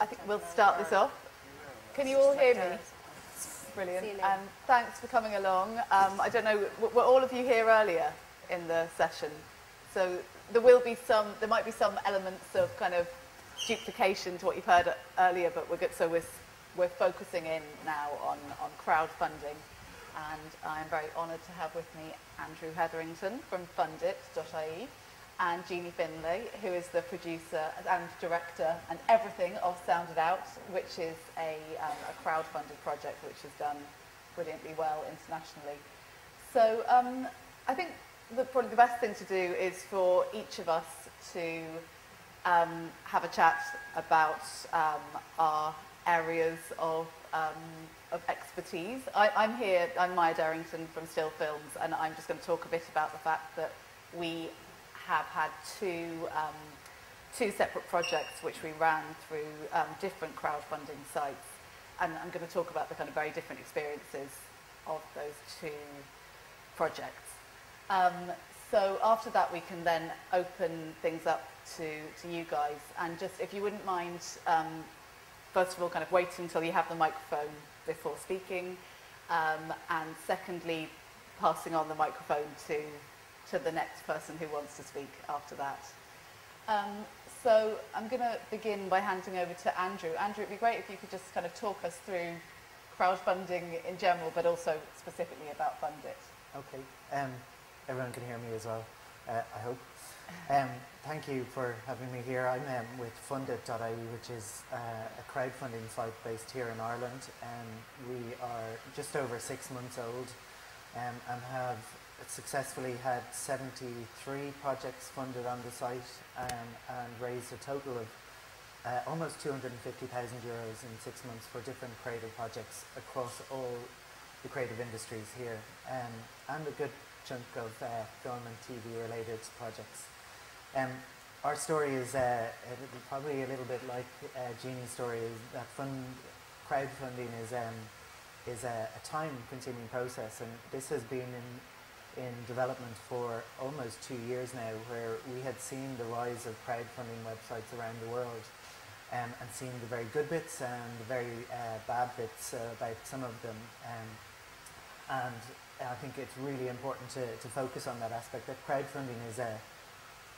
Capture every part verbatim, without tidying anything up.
I think we'll start this off. Can you all hear me? Brilliant. Um, thanks for coming along. Um, I don't know, were all of you here earlier in the session? So there will be some, there might be some elements of kind of duplication to what you've heard earlier, but we're good, so we're, we're focusing in now on, on crowdfunding. And I'm very honoured to have with me Andrew Hetherington from Fundit dot I E. and Jeannie Finlay, who is the producer and director and everything of Sound It Out, which is a, um, a crowdfunded project which has done brilliantly well internationally. So um, I think the, probably the best thing to do is for each of us to um, have a chat about um, our areas of, um, of expertise. I, I'm here, I'm Maya Derrington from Still Films, and I'm just going to talk a bit about the fact that we have had two, um, two separate projects which we ran through um, different crowdfunding sites, and I'm going to talk about the kind of very different experiences of those two projects. Um, so after that we can then open things up to, to you guys, and just if you wouldn't mind um, first of all kind of waiting until you have the microphone before speaking, um, and secondly passing on the microphone to to the next person who wants to speak after that. Um, so I'm going to begin by handing over to Andrew. Andrew, it'd be great if you could just kind of talk us through crowdfunding in general, but also specifically about Fundit. Okay. Um, everyone can hear me as well, uh, I hope. Um, thank you for having me here. I'm um, with Fundit dot I E, which is uh, a crowdfunding site based here in Ireland. Um, we are just over six months old um, and have successfully had seventy-three projects funded on the site, um, and raised a total of uh, almost two hundred fifty thousand euros in six months for different creative projects across all the creative industries here, um, and a good chunk of uh, film and T V related projects. Um, our story is uh, probably a little bit like uh, Jeannie's story, is that fund crowdfunding is, um, is a, a time consuming process, and this has been in in development for almost two years now, where we had seen the rise of crowdfunding websites around the world, um, and seen the very good bits and the very uh, bad bits uh, about some of them. Um, and I think it's really important to, to focus on that aspect, that crowdfunding is a,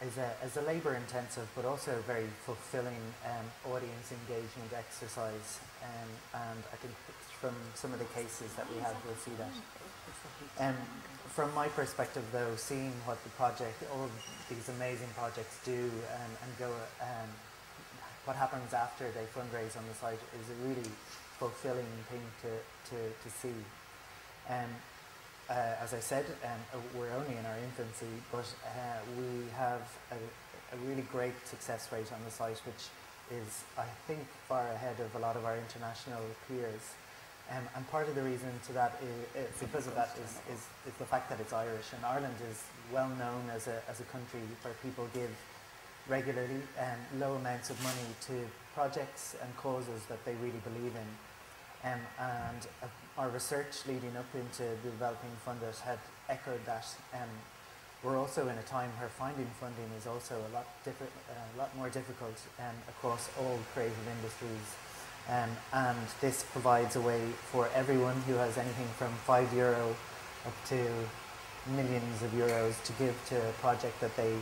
is a, is a labour-intensive but also a very fulfilling um, audience engagement exercise. Um, and I think from some of the cases that we have, we'll see that. Um, From my perspective, though, seeing what the project, all these amazing projects do, um, and go, um, what happens after they fundraise on the site is a really fulfilling thing to to, to see. Um, uh, as I said, um, we're only in our infancy, but uh, we have a, a really great success rate on the site, which is, I think, far ahead of a lot of our international peers. Um, and part of the reason to that is, is because of that is, is, is the fact that it's Irish, and Ireland is well known as a, as a country where people give regularly um, low amounts of money to projects and causes that they really believe in. Um, and uh, our research leading up into developing funders had echoed that. Um, we're also in a time where finding funding is also a lot, uh, a lot more difficult um, across all creative industries. Um, and this provides a way for everyone who has anything from five euro up to millions of euros to give to a project that they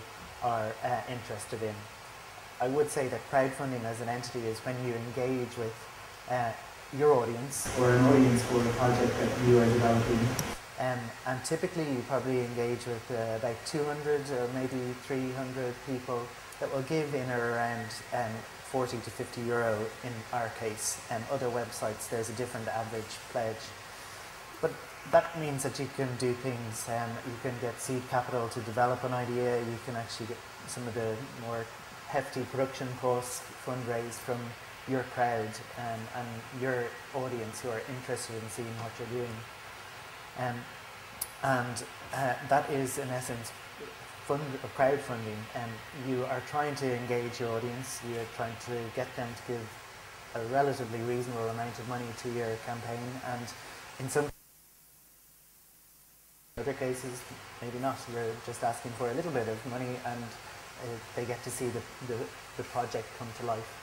are uh, interested in. I would say that crowdfunding as an entity is when you engage with uh, your audience or an audience for a project that you are developing. Um, and typically you probably engage with uh, about two hundred or maybe three hundred people that will give in or around um, forty to fifty euro in our case, and um, other websites there's a different average pledge. But that means that you can do things, um, you can get seed capital to develop an idea, you can actually get some of the more hefty production costs fundraised from your crowd um, and your audience who are interested in seeing what you're doing. Um, and uh, that is in essence Fund, or crowdfunding, and you are trying to engage your audience, you are trying to get them to give a relatively reasonable amount of money to your campaign, and in some other cases, maybe not, you're just asking for a little bit of money and uh, they get to see the, the, the project come to life.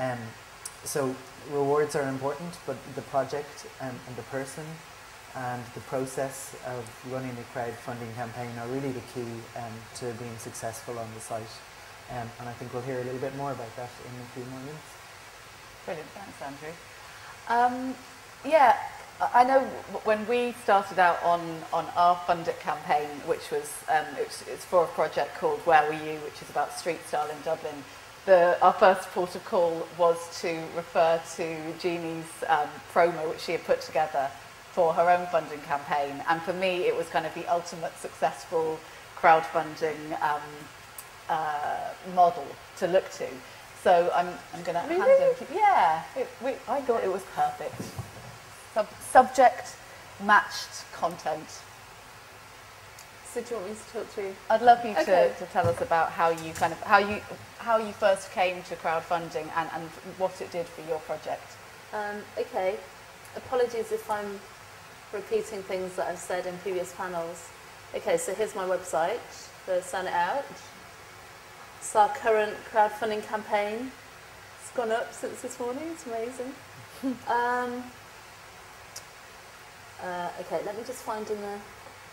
Um, so rewards are important, but the project and, and the person and the process of running a crowdfunding campaign are really the key um, to being successful on the site. Um, and I think we'll hear a little bit more about that in a few more minutes. Brilliant, thanks, Andrew. Um, yeah, I know when we started out on, on our Fundit campaign, which was um, it's, it's for a project called Where Were You, which is about street style in Dublin, the, our first port of call was to refer to Jeannie's um, promo, which she had put together for her own funding campaign. And for me, it was kind of the ultimate successful crowdfunding um, uh, model to look to. So I'm, I'm going to hand it. Yeah, it, we, I thought it was perfect. Sub subject matched content. So do you want me to talk through? I'd love you okay. to, to tell us about how you kind of how you how you first came to crowdfunding and, and what it did for your project. Um, okay. Apologies if I'm repeating things that I've said in previous panels. Okay, so here's my website for Sound It Out. It's our current crowdfunding campaign. It's gone up since this morning. It's amazing. um, uh, okay, let me just find in the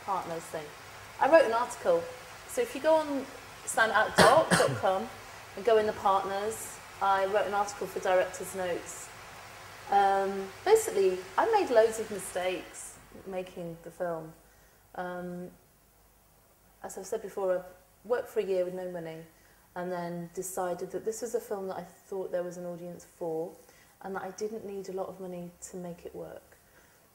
partners thing. I wrote an article. So if you go on sound it out dot com and go in the partners, I wrote an article for Director's Notes. Um, basically, I made loads of mistakes making the film. Um, as I've said before, I worked for a year with no money and then decided that this was a film that I thought there was an audience for and that I didn't need a lot of money to make it work.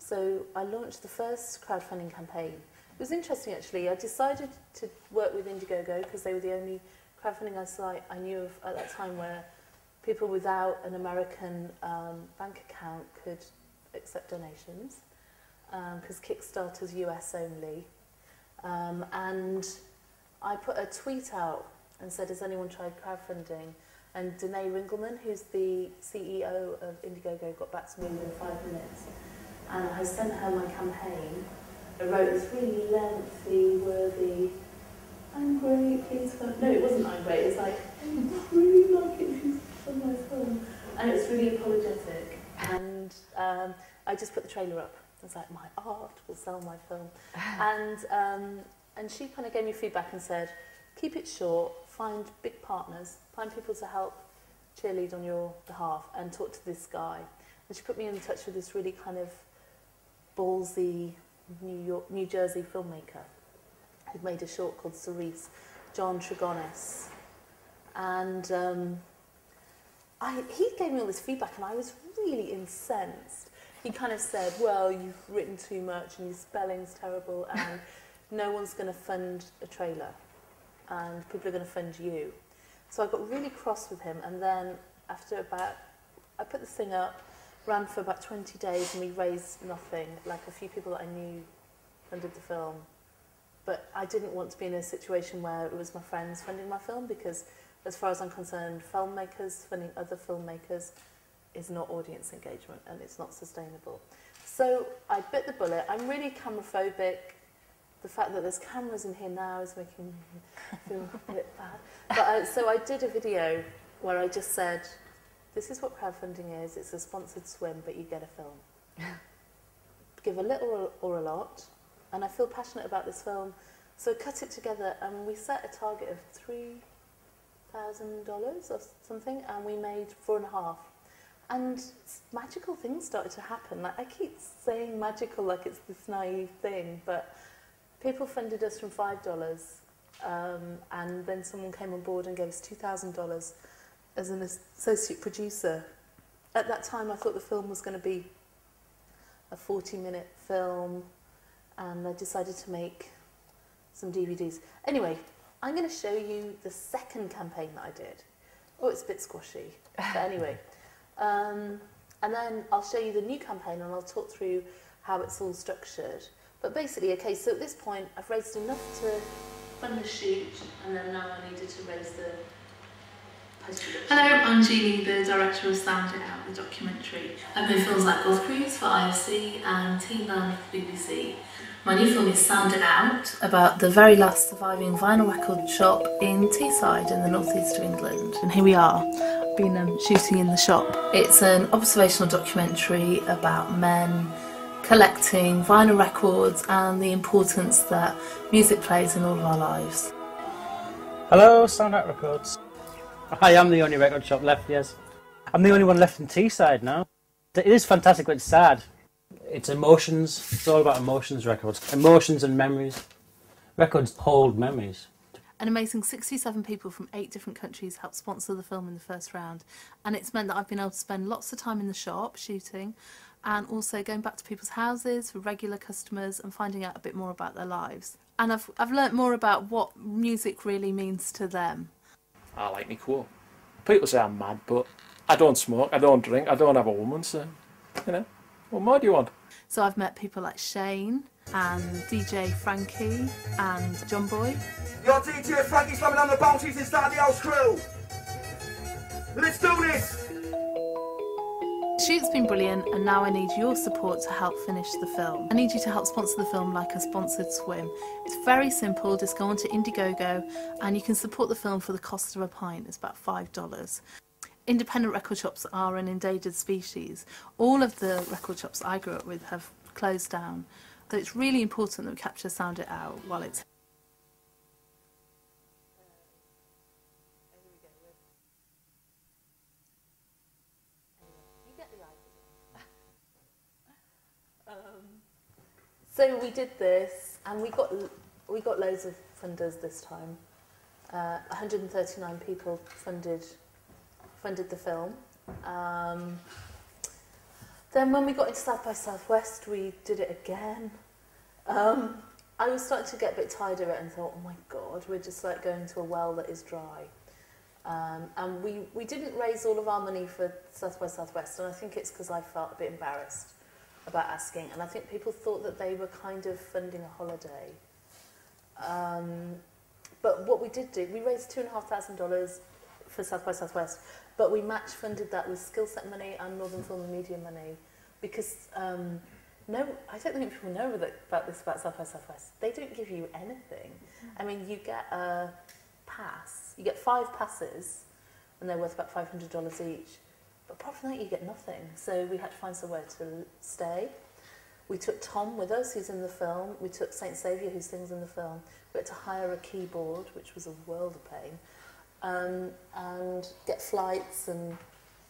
So I launched the first crowdfunding campaign. It was interesting, actually. I decided to work with Indiegogo because they were the only crowdfunding site I knew of at that time where people without an American um, bank account could accept donations, because um, Kickstarter's U S only. Um, and I put a tweet out and said, has anyone tried crowdfunding? And Danae Ringelman, who's the C E O of Indiegogo, got back to me within five minutes. And I sent her my campaign. I wrote this really lengthy, worthy, I'm great, please fund. No, it wasn't I'm great, it's like, I really like it. My film. And it was really apologetic, and um, I just put the trailer up. I was like, my art will sell my film. and um, and she kind of gave me feedback and said, keep it short, find big partners, find people to help cheerlead on your behalf, and talk to this guy. And she put me in touch with this really kind of ballsy New York, New Jersey filmmaker who'd made a short called Cerise, John Trigonis, and. Um, I, he gave me all this feedback and I was really incensed. He kind of said, well, you've written too much and your spelling's terrible and no one's going to fund a trailer and people are going to fund you. So I got really cross with him, and then after about, I put this thing up, ran for about twenty days, and we raised nothing. Like, a few people that I knew funded the film. But I didn't want to be in a situation where it was my friends funding my film, because as far as I'm concerned, filmmakers funding other filmmakers is not audience engagement, and it's not sustainable. So I bit the bullet. I'm really camera phobic. The fact that there's cameras in here now is making me feel a bit bad. But uh, so I did a video where I just said, this is what crowdfunding is. It's a sponsored swim, but you get a film. Give a little or a lot. And I feel passionate about this film. So I cut it together, and we set a target of three thousand dollars or something, and we made four and a half, and magical things started to happen. Like, I keep saying magical like it's this naive thing, but people funded us from five dollars, um, and then someone came on board and gave us two thousand dollars as an associate producer. At that time, I thought the film was going to be a forty-minute film, and I decided to make some D V Ds. Anyway. I'm going to show you the second campaign that I did. Oh, it's a bit squashy, but anyway. Um, and then I'll show you the new campaign, and I'll talk through how it's all structured. But basically, okay, so at this point, I've raised enough to fund the shoot, and then now I needed to raise the post-production. Hello, I'm Jeannie, the director of Sound It Out, the documentary. I've made films like Golf Cruise for I F C and Teen Land for B B C. My new film is Sound It Out, about the very last surviving vinyl record shop in Teesside in the northeast of England. And here we are, been um, shooting in the shop. It's an observational documentary about men collecting vinyl records and the importance that music plays in all of our lives. Hello, Sound Out Records. I am the only record shop left, yes. I'm the only one left in Teesside now. It is fantastic, but it's sad. It's emotions. It's all about emotions, records. Emotions and memories. Records hold memories. An amazing sixty-seven people from eight different countries helped sponsor the film in the first round, and it's meant that I've been able to spend lots of time in the shop shooting and also going back to people's houses for regular customers and finding out a bit more about their lives. And I've, I've learnt more about what music really means to them. I like me cool. People say I'm mad, but I don't smoke, I don't drink, I don't have a woman, so, you know, what more do you want? So I've met people like Shane and D J Frankie and John Boy. Your D J Frankie's slamming on the bounties inside the house crew. Let's do this! Shoot's been brilliant, and now I need your support to help finish the film. I need you to help sponsor the film like a sponsored swim. It's very simple, just go onto Indiegogo and you can support the film for the cost of a pint. It's about five dollars. Independent record shops are an endangered species. All of the record shops I grew up with have closed down. So it's really important that we capture Sound It Out while it's... Um, so we did this, and we got, we got loads of funders this time. Uh, one hundred thirty-nine people funded, funded the film. Um, Then when we got into South by Southwest, we did it again. Um, I was starting to get a bit tired of it and thought, oh my God, we're just like going to a well that is dry. Um, and we, we didn't raise all of our money for South by Southwest, and I think it's because I felt a bit embarrassed about asking. And I think people thought that they were kind of funding a holiday. Um, but what we did do, we raised two thousand five hundred dollars for South by Southwest, but we match funded that with skill set money and Northern Film and Media money, because um, no, I don't think people know about this about South by Southwest. They don't give you anything. I mean, you get a pass, you get five passes, and they're worth about five hundred dollars each. But apart from that, you get nothing. So we had to find somewhere to stay. We took Tom with us, who's in the film. We took Saint Saviour, who sings in the film. We had to hire a keyboard, which was a world of pain. Um, and get flights, and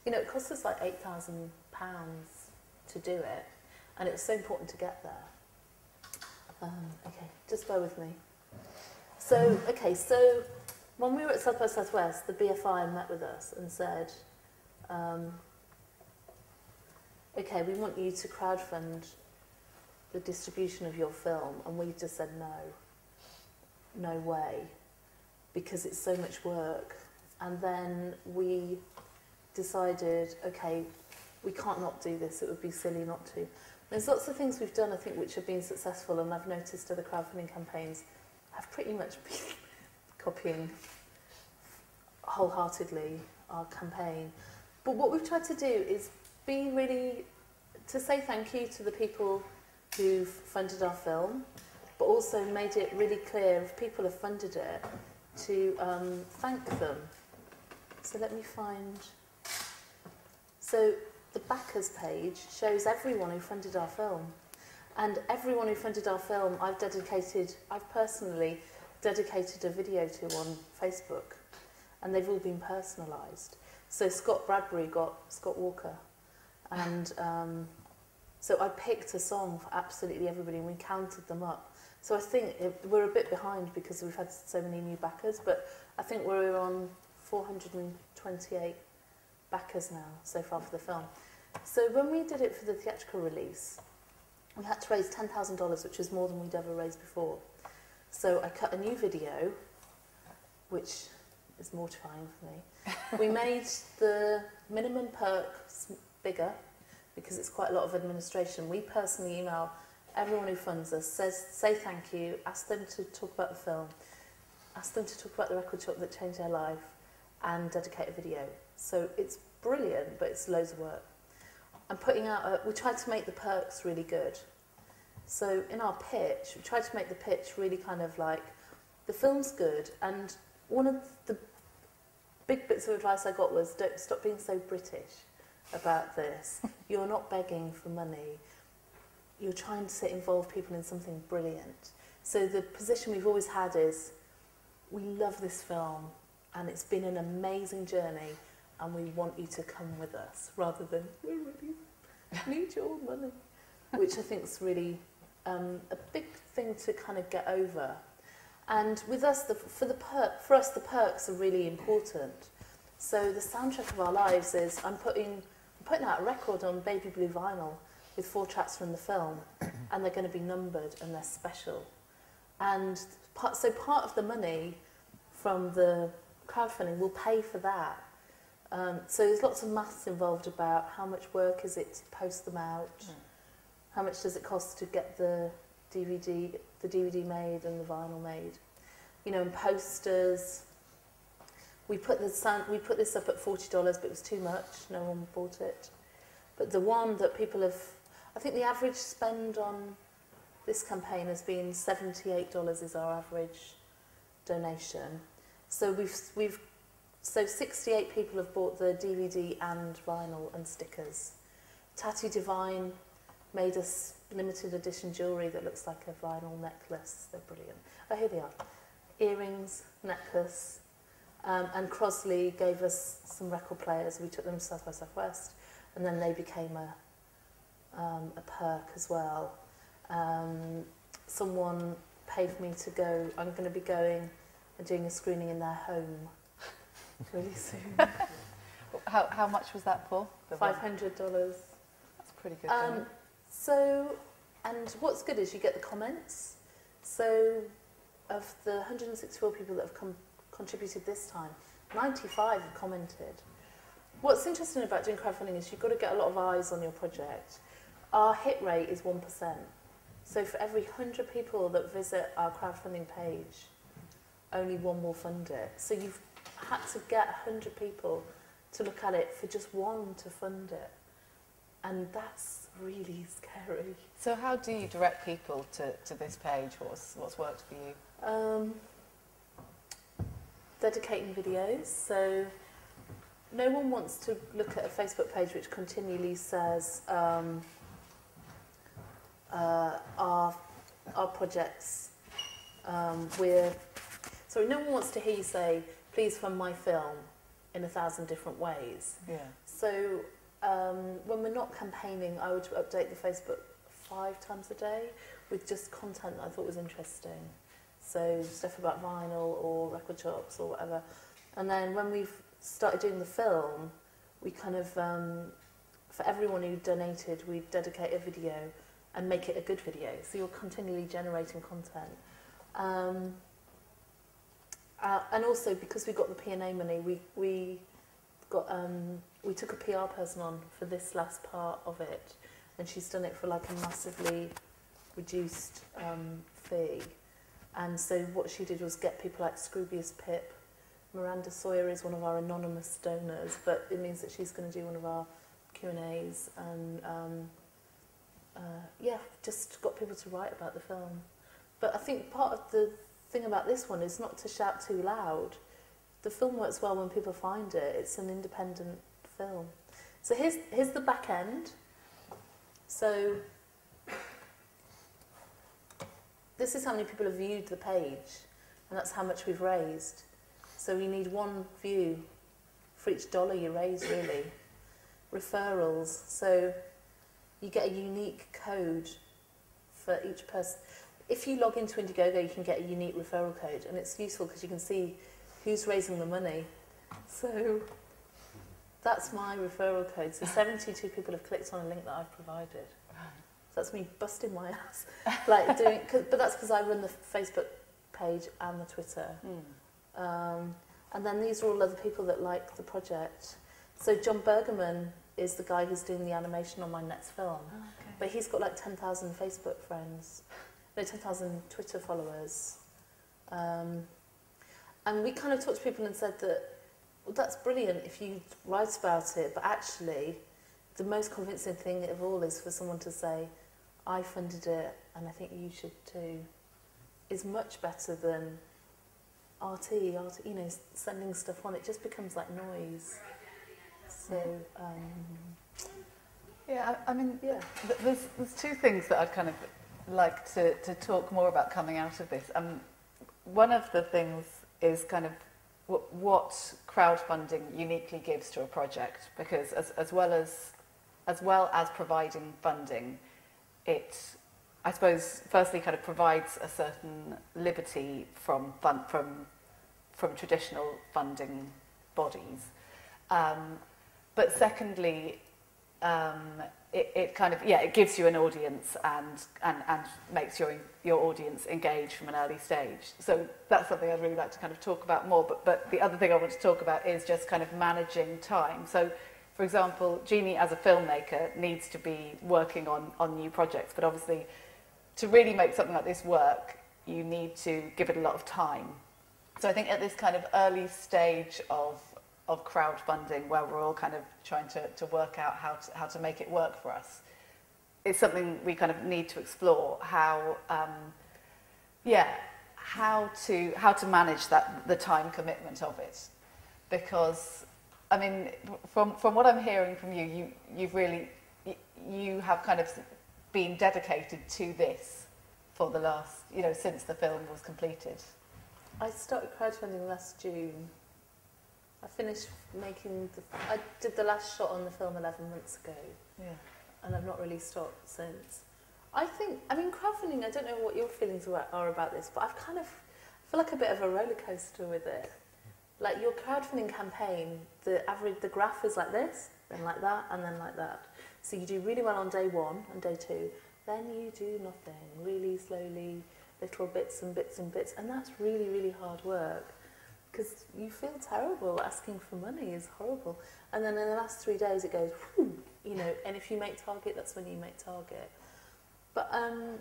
you know, it cost us like eight thousand pounds to do it, and it was so important to get there. Um, okay, just bear with me. So, okay, so when we were at South by Southwest, the B F I met with us and said, um, "Okay, we want you to crowdfund the distribution of your film," and we just said, "No, no way," because it's so much work. And then we decided, okay, we can't not do this, it would be silly not to. There's lots of things we've done, I think, which have been successful, and I've noticed other crowdfunding campaigns have pretty much been copying wholeheartedly our campaign. But what we've tried to do is be really, to say thank you to the people who've funded our film, but also made it really clear, if people have funded it, to um, thank them. So let me find... So the backers page shows everyone who funded our film. And everyone who funded our film, I've dedicated, I've personally dedicated a video to on Facebook. And they've all been personalised. So Scott Bradbury got Scott Walker. And um, so I picked a song for absolutely everybody, and we counted them up. So I think it, we're a bit behind because we've had so many new backers, but I think we're on four hundred twenty-eight backers now so far for the film. So when we did it for the theatrical release, we had to raise ten thousand dollars, which is more than we'd ever raised before. So I cut a new video, which is mortifying for me. We made the minimum perks bigger because it's quite a lot of administration. We personally email everyone who funds us, says, say thank you, ask them to talk about the film, ask them to talk about the record shop that changed their life, and dedicate a video. So it's brilliant, but it's loads of work. I'm putting out, a, we tried to make the perks really good. So in our pitch, we tried to make the pitch really kind of like, the film's good, and one of the big bits of advice I got was, don't stop being so British about this. You're not begging for money. You're trying to involve people in something brilliant. So the position we've always had is, we love this film, and it's been an amazing journey, and we want you to come with us, rather than, we really need your money. Which I think is really um, a big thing to kind of get over. And with us, the, for, the per for us, the perks are really important. So the soundtrack of our lives is, I'm putting, I'm putting out a record on Baby Blue Vinyl with four tracks from the film, and they're going to be numbered, and they're special. And part, so part of the money from the crowdfunding will pay for that. Um, so there's lots of maths involved about how much work is it to post them out, mm. how much does it cost to get the D V D, the D V D made and the vinyl made, you know, and posters. We put the sound, we put this up at forty dollars, but it was too much. No one bought it. But the one that people have, I think the average spend on this campaign has been seventy-eight dollars is our average donation. So we've we've so sixty-eight people have bought the D V D and vinyl and stickers. Tatty Divine made us limited edition jewellery that looks like a vinyl necklace. They're brilliant. Oh, here they are. Earrings, necklace, um, and Crosley gave us some record players. We took them to South by Southwest, and then they became a um, a perk as well. Um, someone paid for me to go. I'm going to be going and doing a screening in their home really soon. how how much was that for? Five hundred dollars. That's pretty good. Um, so, and what's good is you get the comments. So, of the one hundred sixty-four people that have com contributed this time, ninety-five have commented. What's interesting about doing crowdfunding is you've got to get a lot of eyes on your project. Our hit rate is one percent. So for every one hundred people that visit our crowdfunding page, only one will fund it. So you've had to get one hundred people to look at it for just one to fund it. And that's really scary. So how do you direct people to, to this page? What's, what's worked for you? Um, dedicating videos. So no one wants to look at a Facebook page which continually says um, uh, our, our projects, um, we're... Sorry, no one wants to hear you say, please fund my film in a thousand different ways. Yeah. So um, when we're not campaigning, I would update the Facebook five times a day with just content that I thought was interesting. So stuff about vinyl or record shops or whatever. And then when we've started doing the film, we kind of, um, for everyone who donated, we dedicate a video and make it a good video. So you're continually generating content. Um, uh, and also, because we got the P and A money, we, we, got, um, we took a P R person on for this last part of it, and she's done it for like a massively reduced um, fee. And so what she did was get people like Scroobius Pip. Miranda Sawyer is one of our anonymous donors, but it means that she's going to do one of our Q and A's, and um, uh, yeah, just got people to write about the film. But I think part of the thing about this one is not to shout too loud. The film works well when people find it. It's an independent film. So here's, here's the back end. So this is how many people have viewed the page, and that's how much we've raised. So we need one view for each dollar you raise, really. Referrals. So you get a unique code for each person. If you log into Indiegogo, you can get a unique referral code, and it's useful because you can see who's raising the money. So that's my referral code. So seventy-two people have clicked on a link that I've provided. So that's me busting my ass. like doing, cause, but that's because I run the Facebook page and the Twitter. Mm. Um, and then these are all other people that like the project. So John Bergerman is the guy who's doing the animation on my next film. Oh, okay. But he's got like ten thousand Facebook friends, no, ten thousand Twitter followers. Um, and we kind of talked to people and said that, well, that's brilliant if you write about it, but actually the most convincing thing of all is for someone to say, I funded it and I think you should too, is much better than... R T E, R T E, you know, sending stuff on, it just becomes like noise. So, um, yeah, I, I mean, yeah. There's, there's two things that I'd kind of like to, to talk more about coming out of this. Um, one of the things is kind of what, what crowdfunding uniquely gives to a project, because as, as well as as well as providing funding, it, I suppose, firstly kind of provides a certain liberty from fun, from from traditional funding bodies. Um, but secondly, um, it, it kind of, yeah, it gives you an audience and, and, and makes your, your audience engage from an early stage. So that's something I'd really like to kind of talk about more. But, but the other thing I want to talk about is just kind of managing time. So, for example, Jeannie as a filmmaker needs to be working on, on new projects. But obviously, to really make something like this work, you need to give it a lot of time. So I think at this kind of early stage of of crowdfunding, where we're all kind of trying to, to work out how to, how to make it work for us, it's something we kind of need to explore, how, um, yeah, how to, how to manage that, the time commitment of it. Because, I mean, from, from what I'm hearing from you, you, you've really, you have kind of been dedicated to this for the last, you know, since the film was completed. I started crowdfunding last June. I finished making, the, I did the last shot on the film eleven months ago, yeah, and I've not really stopped since. I think, I mean, crowdfunding, I don't know what your feelings are about this, but I've kind of, I feel like a bit of a roller coaster with it. Like your crowdfunding campaign, the average, the graph is like this, then like that, and then like that. So you do really well on day one and day two, then you do nothing, really slowly, little bits and bits and bits, and that's really, really hard work. Because you feel terrible, asking for money is horrible. And then in the last three days it goes, whew, you know, and if you make target, that's when you make target. But um,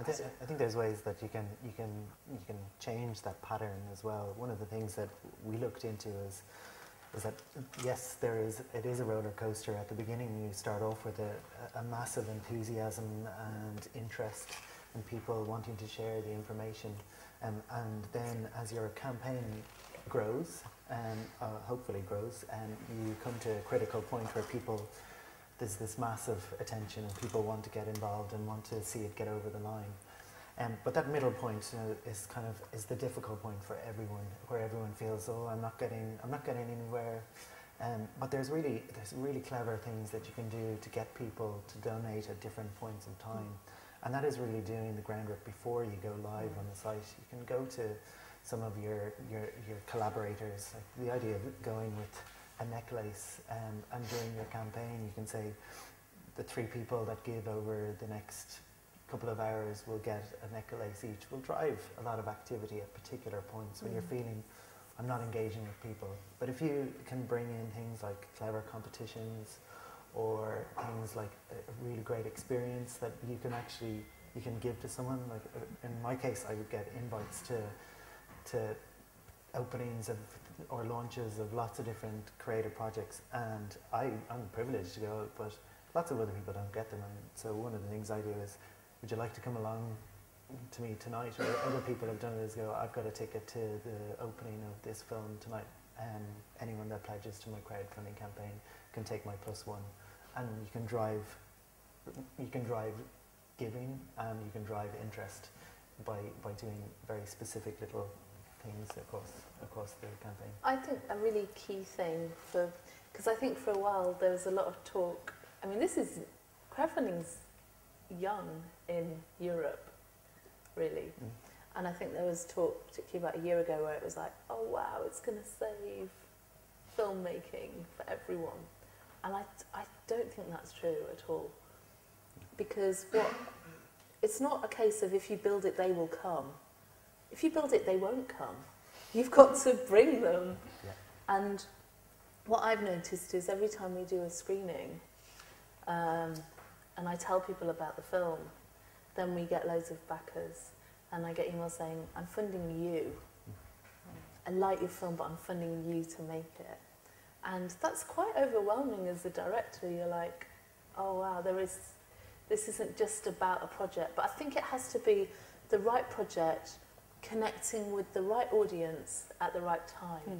I, think, I think there's ways that you can, you, can, you can change that pattern as well. One of the things that we looked into is, is that, yes, there is, it is a roller coaster. At the beginning you start off with a, a massive enthusiasm and interest and people wanting to share the information. Um, and then as your campaign grows, um, uh, hopefully grows, and you come to a critical point where people, there's this massive attention and people want to get involved and want to see it get over the line. Um, but that middle point uh, is kind of, is the difficult point for everyone, where everyone feels, oh, I'm not getting, I'm not getting anywhere. Um, but there's really, there's really clever things that you can do to get people to donate at different points in time. Mm. And that is really doing the groundwork before you go live on the site. You can go to some of your, your, your collaborators. Like the idea of going with a necklace um, and during your campaign, you can say the three people that give over the next couple of hours will get a necklace each. Will drive a lot of activity at particular points when mm. you're feeling, I'm not engaging with people. But if you can bring in things like clever competitions, or things like a really great experience that you can actually, you can give to someone. Like uh, in my case, I would get invites to, to openings of, or launches of lots of different creative projects. And I, I'm privileged to go, but lots of other people don't get them. And so one of the things I do is, would you like to come along to me tonight? Or other people have done it is go, I've got a ticket to the opening of this film tonight. Um, anyone that pledges to my crowdfunding campaign can take my plus one, and you can drive, you can drive giving, and you can drive interest by by doing very specific little things across across the campaign. I think a really key thing for, because I think for a while there was a lot of talk. I mean, this is crowdfunding's young in Europe, really. Mm. And I think there was talk, particularly about a year ago, where it was like, oh wow, it's going to save filmmaking for everyone. And I, I don't think that's true at all. Because what, it's not a case of if you build it, they will come. If you build it, they won't come. You've got to bring them. Yeah. And what I've noticed is every time we do a screening, um, and I tell people about the film, then we get loads of backers. And I get emails saying, I'm funding you. I like your film, but I'm funding you to make it. And that's quite overwhelming as a director. You're like, oh wow, there is, this isn't just about a project. But I think it has to be the right project connecting with the right audience at the right time. Mm.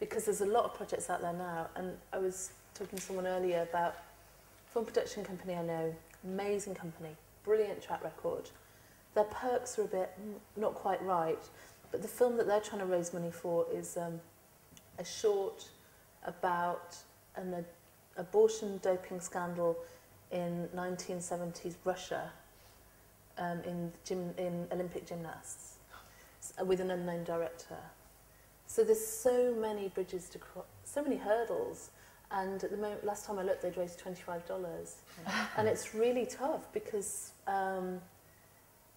Because there's a lot of projects out there now, and I was talking to someone earlier about a film production company I know, amazing company, brilliant track record. Their perks are a bit not quite right, but the film that they're trying to raise money for is um, a short about an ad abortion doping scandal in nineteen seventies Russia, um, in, gym in Olympic gymnasts, with an unknown director. So there's so many bridges to cross, so many hurdles. And at the moment, last time I looked, they'd raised twenty-five dollars. Yeah. And it's really tough because um,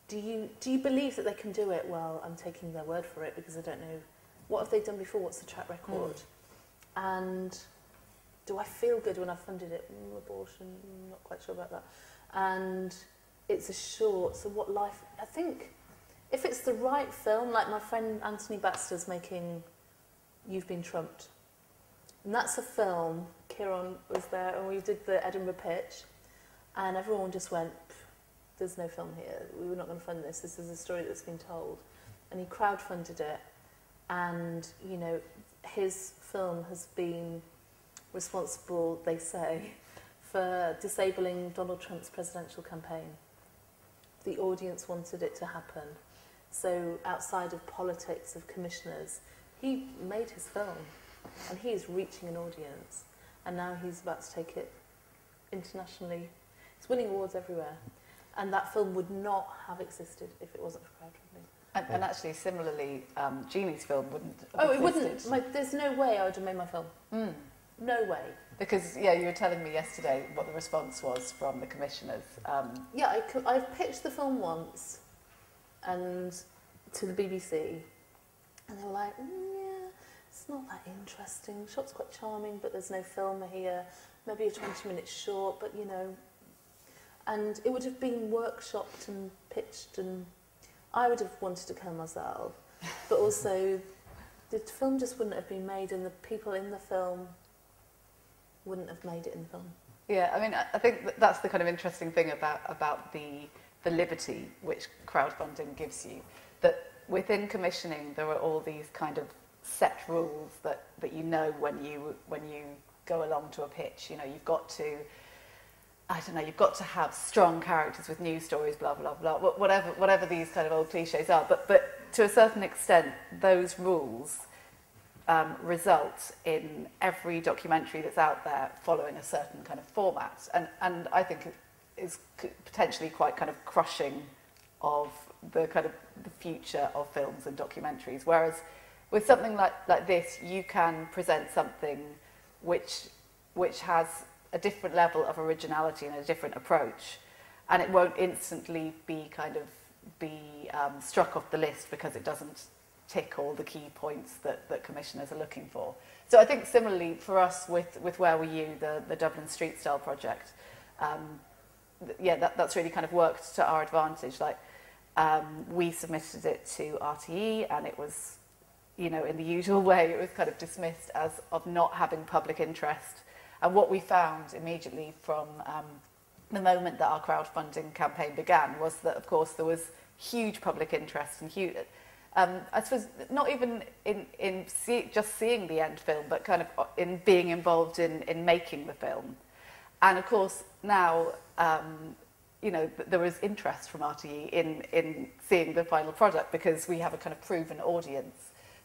do you do you believe that they can do it? Well, I'm taking their word for it because I don't know. What have they done before? What's the track record? Mm. And do I feel good when I've funded it? Mm, abortion, not quite sure about that. And it's a short, so what life... I think if it's the right film, like my friend Anthony Baxter's making You've Been Trumped. And that's a film, Kieran was there, and we did the Edinburgh pitch, and everyone just went, there's no film here, we were not going to fund this, this is a story that's been told. And he crowdfunded it, and, you know, his film has been responsible, they say, for disabling Donald Trump's presidential campaign. The audience wanted it to happen. So outside of politics, of commissioners, he made his film. And he is reaching an audience, and now he's about to take it internationally. It's winning awards everywhere, and that film would not have existed if it wasn't for crowdfunding. And, yeah. and actually, similarly, um, Jeannie's film wouldn't. Have oh, existed. It wouldn't. My, there's no way I would have made my film. Mm. No way. Because yeah, you were telling me yesterday what the response was from the commissioners. Um, yeah, I co I've pitched the film once, and to the B B C, and they were like. Mm, It's not that interesting. The shot's quite charming, but there's no filmer here. Maybe a twenty minute short, but you know. And it would have been workshopped and pitched, and I would have wanted to kill myself. But also, the film just wouldn't have been made, and the people in the film wouldn't have made it in the film. Yeah, I mean, I think that's the kind of interesting thing about about the the liberty which crowdfunding gives you. That within commissioning, there are all these kind of set rules that that you know when you when you go along to a pitch. You know, you've got to, I don't know, you've got to have strong characters with news stories, blah blah blah, whatever whatever these kind of old cliches are. But but to a certain extent, those rules um, result in every documentary that's out there following a certain kind of format, and and I think it is potentially quite kind of crushing of the kind of the future of films and documentaries. Whereas with something like, like this, you can present something which, which has a different level of originality and a different approach, and it won't instantly be kind of be um, struck off the list because it doesn't tick all the key points that, that commissioners are looking for. So I think similarly for us with, with Where Were You, the, the Dublin Street Style project, um, th yeah, that, that's really kind of worked to our advantage. Like um, we submitted it to R T E, and it was... you know, in the usual way, it was kind of dismissed as of not having public interest. And what we found immediately from um, the moment that our crowdfunding campaign began was that, of course, there was huge public interest and huge, um, I suppose, not even in, in see, just seeing the end film, but kind of in being involved in, in making the film. And of course, now, um, you know, there was interest from R T E in, in seeing the final product because we have a kind of proven audience.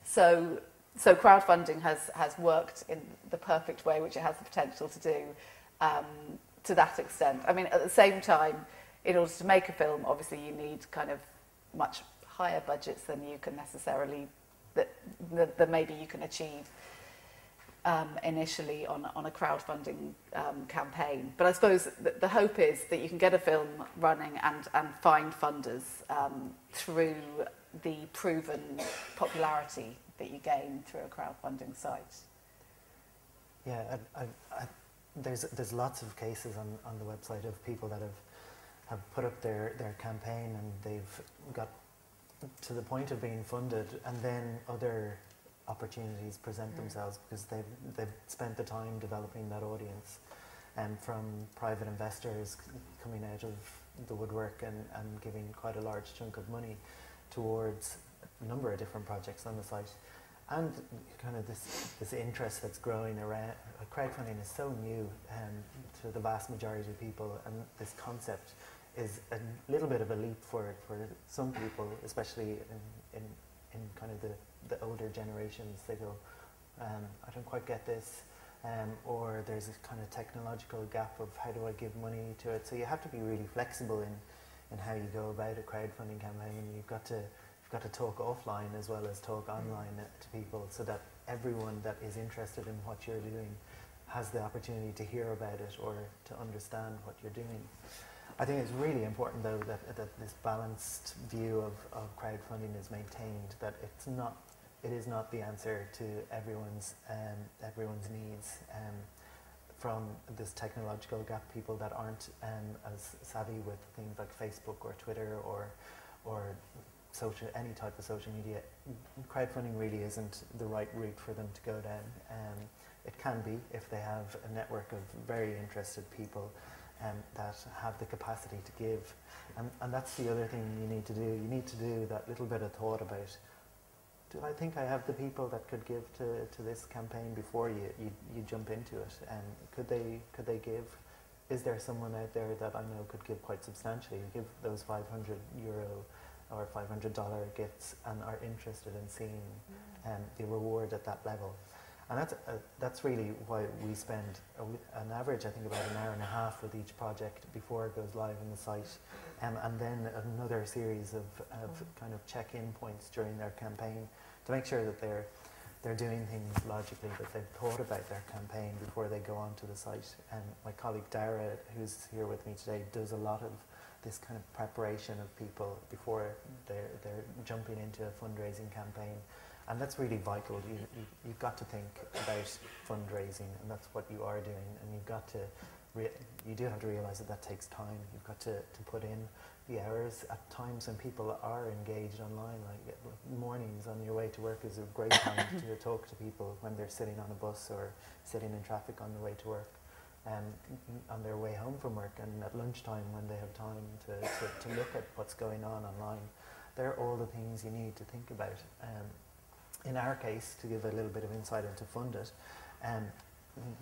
So, so crowdfunding has, has worked in the perfect way, which it has the potential to do um, to that extent. I mean, at the same time, in order to make a film, obviously you need kind of much higher budgets than you can necessarily, that, that maybe you can achieve um, initially on, on a crowdfunding um, campaign. But I suppose the, the hope is that you can get a film running and, and find funders um, through the proven popularity that you gain through a crowdfunding site. Yeah, I, I, I, there's there's lots of cases on, on the website of people that have have put up their their campaign and they've got to the point of being funded, and then other opportunities present mm. themselves because they've they've spent the time developing that audience, and from private investors coming out of the woodwork and and giving quite a large chunk of money towards a number of different projects on the site, and kind of this this interest that's growing around. Crowdfunding is so new um, to the vast majority of people, and this concept is a little bit of a leap for for some people, especially in in, in kind of the, the older generations. They go, um, I don't quite get this, um, or there's a kind of technological gap of how do I give money to it. So you have to be really flexible in in how you go about a crowdfunding campaign, and you've got to got to talk offline as well as talk online to people, so that everyone that is interested in what you're doing has the opportunity to hear about it or to understand what you're doing. I think it's really important though that, that this balanced view of, of crowdfunding is maintained, that it's not, it is not the answer to everyone's, um, everyone's needs. Um, from this technological gap, people that aren't um, as savvy with things like Facebook or Twitter or, or social, any type of social media, crowdfunding really isn't the right route for them to go down. Um, it can be if they have a network of very interested people um, that have the capacity to give. And, and that's the other thing you need to do. You need to do that little bit of thought about, do I think I have the people that could give to, to this campaign before you, you, you jump into it? Um, could they, could they give? Is there someone out there that I know could give quite substantially? You give those five hundred euro or five hundred dollar gifts and are interested in seeing um, the reward at that level. And that's, uh, that's really why we spend a, an average, I think, about an hour and a half with each project before it goes live on the site, um, and then another series of, of kind of check-in points during their campaign to make sure that they're, they're doing things logically, that they've thought about their campaign before they go onto the site. And my colleague Dara, who's here with me today, does a lot of this kind of preparation of people before they're, they're jumping into a fundraising campaign. And that's really vital. You, you, you've got to think about fundraising, and that's what you are doing. And you've got to, re you do have to realise that that takes time. You've got to, to put in the hours at times when people are engaged online. Like mornings on your way to work is a great time to talk to people when they're sitting on a bus or sitting in traffic on the way to work. Um, on their way home from work, and at lunchtime when they have time to, to, to look at what's going on online. They're all the things you need to think about. Um, in our case, to give a little bit of insight into Fundit, um,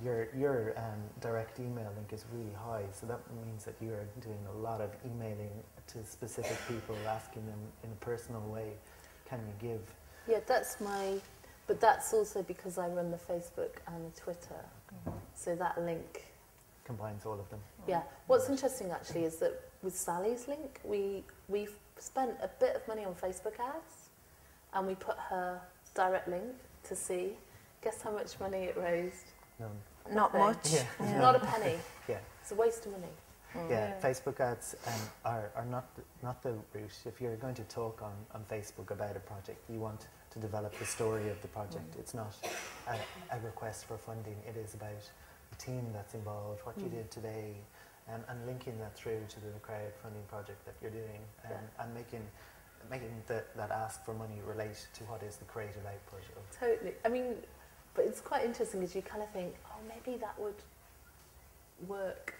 your, your um, direct email link is really high, so that means that you're doing a lot of emailing to specific people, asking them in a personal way, can you give? Yeah, that's my... But that's also because I run the Facebook and the Twitter, mm-hmm. so that link combines all of them. Yeah. What's interesting actually is that with Sally's link, we we've spent a bit of money on Facebook ads, and we put her direct link to see. Guess how much money it raised? None. Not Nothing. much. Yeah. Yeah. Not a penny. Yeah. It's a waste of money. Mm. Yeah, yeah, Facebook ads um, are, are not, the, not the route. If you're going to talk on, on Facebook about a project, you want to develop the story of the project. Mm. It's not a, a request for funding. It is about the team that's involved, what mm. you did today, um, and linking that through to the crowdfunding project that you're doing, um, yeah. and making, making the, that ask for money relate to what is the creative output of. Totally. I mean, but it's quite interesting because you kind of think, oh, maybe that would work.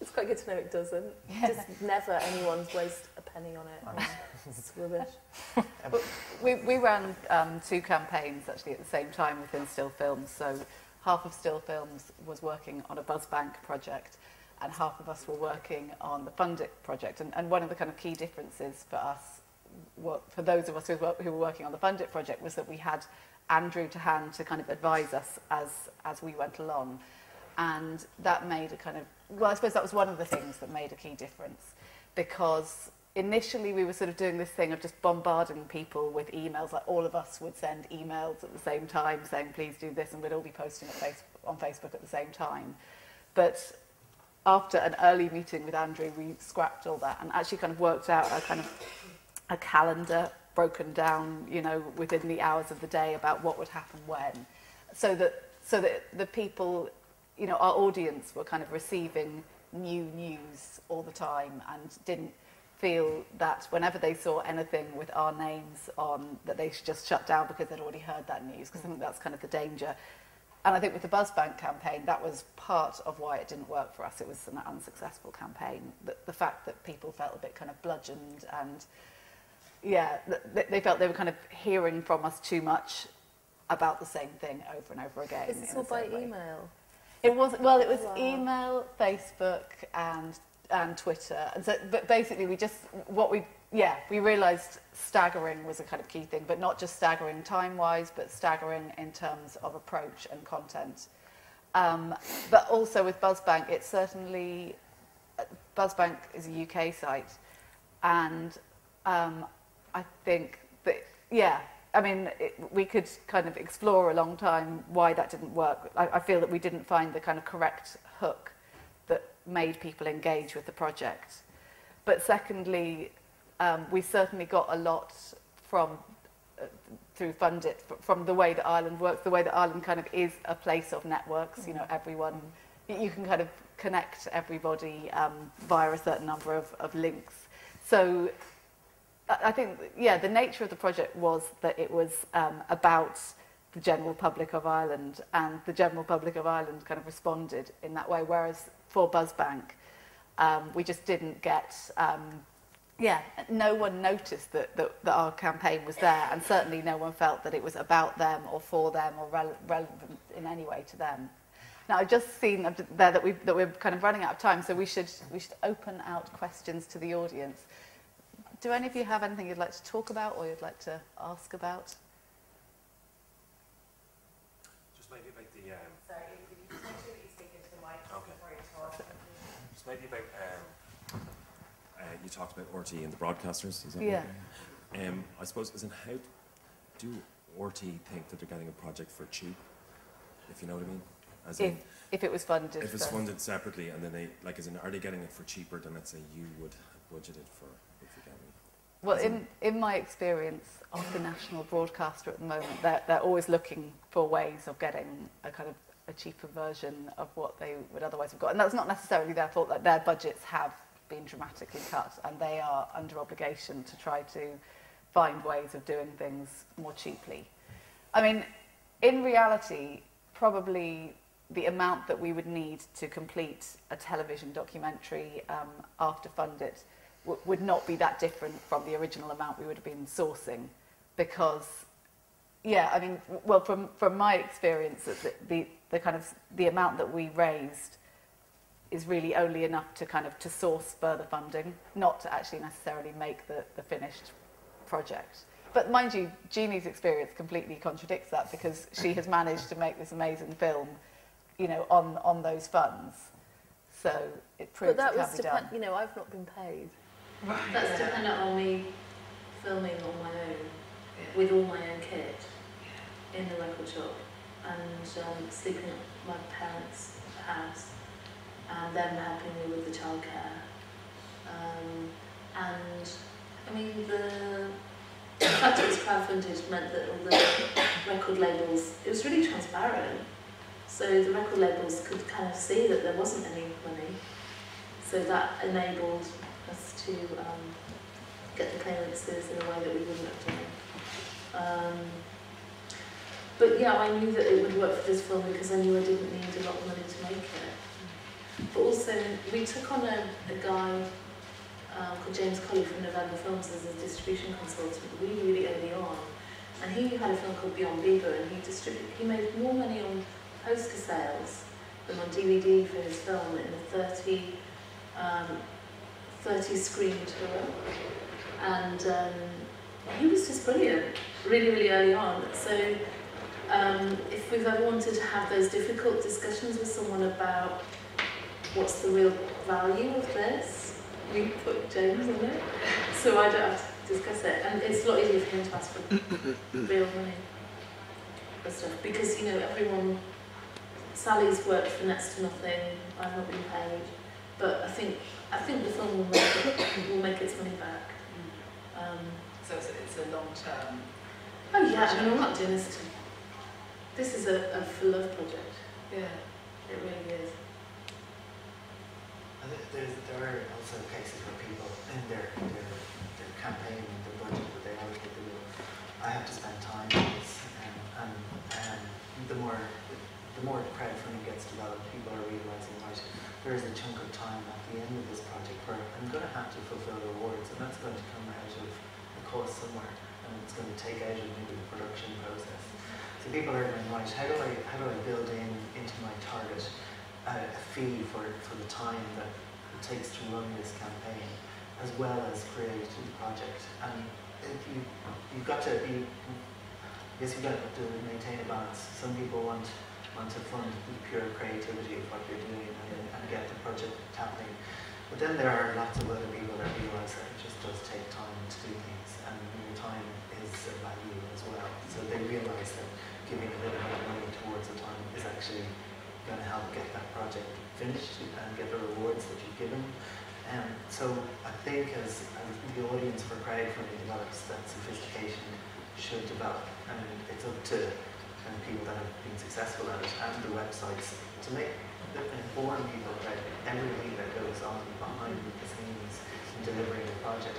It's quite good to know it doesn't. Yeah. Just never anyone's waste a penny on it. It's rubbish. But we, we ran um, two campaigns actually at the same time within Still Films. So half of Still Films was working on a BuzzBank project, and half of us were working on the Fundit project. And, and one of the kind of key differences for us, for those of us who were working on the Fundit project, was that we had Andrew to hand to kind of advise us as as we went along. And that made a kind of, well, I suppose that was one of the things that made a key difference, because initially we were sort of doing this thing of just bombarding people with emails. Like all of us would send emails at the same time saying, please do this, and we'd all be posting at face on Facebook at the same time. But after an early meeting with Andrew, we scrapped all that and actually kind of worked out a kind of a calendar broken down, you know, within the hours of the day about what would happen when, so that, so that the people... you know, our audience were kind of receiving new news all the time and didn't feel that whenever they saw anything with our names on that they should just shut down because they'd already heard that news, because I think that's kind of the danger. And I think with the BuzzBank campaign, that was part of why it didn't work for us. It was an unsuccessful campaign. The, the fact that people felt a bit kind of bludgeoned and yeah, th they felt they were kind of hearing from us too much about the same thing over and over again. Is this all by email? It was, well, it was wow. email, Facebook, and and Twitter. And so, but basically, we just what we yeah we realised staggering was a kind of key thing, but not just staggering time-wise, but staggering in terms of approach and content. Um, but also with BuzzBank, it's certainly BuzzBank is a U K site, and um, I think that yeah. I mean, it, we could kind of explore a long time why that didn't work. I, I feel that we didn't find the kind of correct hook that made people engage with the project. But secondly, um, we certainly got a lot from, uh, through Fundit, from the way that Ireland works, the way that Ireland kind of is a place of networks. Mm-hmm. You know, everyone, you can kind of connect everybody um, via a certain number of, of links. So I think, yeah, the nature of the project was that it was um, about the general public of Ireland, and the general public of Ireland kind of responded in that way, whereas for BuzzBank, um, we just didn't get, um, yeah, no one noticed that, that, that our campaign was there, and certainly no one felt that it was about them or for them or rele relevant in any way to them. Now, I've just seen there that, we've, that we're kind of running out of time, so we should, we should open out questions to the audience. Do any of you have anything you'd like to talk about or you'd like to ask about? Just maybe about the... Um, Sorry, you need to make sure that you speak into the mic okay. before you talk. Just maybe about... Um, uh, you talked about R T E and the broadcasters. Is that yeah. Right? Um, I suppose, as in how do R T E think that they're getting a project for cheap, if you know what I mean? As if, in, if it was funded. If it's funded separately, and then they... like, as in, are they getting it for cheaper than, let's say, you would have budgeted for... Well, in, in my experience of the national broadcaster at the moment, they're, they're always looking for ways of getting a kind of a cheaper version of what they would otherwise have got. And that's not necessarily their fault, that their budgets have been dramatically cut and they are under obligation to try to find ways of doing things more cheaply. I mean, in reality, probably the amount that we would need to complete a television documentary um, after Fundit would not be that different from the original amount we would have been sourcing, because, yeah, I mean, well, from from my experience, the, the the kind of the amount that we raised is really only enough to kind of to source further funding, not to actually necessarily make the the finished project. But mind you, Jeannie's experience completely contradicts that, because she has managed to make this amazing film, you know, on on those funds. So it proves it can be done. But that was, you know, I've not been paid. Right. That's yeah. dependent on me filming on my own, yeah. with all my own kit, yeah. in the record shop, and um, sleeping at my parents' house, and them helping me with the childcare. Um, and, I mean, the fact it was crowdfunded meant that all the record labels, it was really transparent, so the record labels could kind of see that there wasn't any money, so that enabled us to um, get the clearances in a way that we wouldn't have done. Um, but yeah, I knew that it would work for this film because I knew I didn't need a lot of money to make it. But also, we took on a, a guy uh, called James Colley from November Films as a distribution consultant really, really early on. And he had a film called Beyond Bieber, and he distributed, he made more money on poster sales than on D V D for his film in the thirty, um, thirty screen tour, and um, he was just brilliant, really, really early on. So um, if we've ever wanted to have those difficult discussions with someone about what's the real value of this, we put James on it, so I don't have to discuss it, and it's a lot easier for him to ask for real money and stuff, because, you know, everyone. Sally's worked for next to nothing. I've not been paid, but I think I think the film will make, it, will make its money back. Um, so it's a, it's a long term. Oh yeah, project. I mean, I'm not doing this. To, this is a, a for love project. Yeah, it really is. There's, there are also cases where people in their their, their campaign and their budget that they allocate to do. I have to spend time on this, um, and and the more. The more credit funding gets developed, people are realising, right, there is a chunk of time at the end of this project where I'm going to have to fulfil the awards, and that's going to come out of the pause somewhere, and it's going to take out of maybe the production process. So people are going, right, how do I how do I build in into my target uh, a fee for for the time that it takes to run this campaign, as well as create the project? And if you you've got to you, yes, you've got to maintain a balance. Some people want want to fund the pure creativity of what you're doing and, and get the project happening. But then there are lots of other people that realise that it just does take time to do things, and your time is a value as well. So they realise that giving a little bit of money towards the time is actually going to help get that project finished and get the rewards that you've given. Um, so I think as, as the audience for crowdfunding develops, that sophistication should develop, and it's up to um, people that have been successful at it and the websites to make inform people about everything that goes on behind the scenes in delivering the project.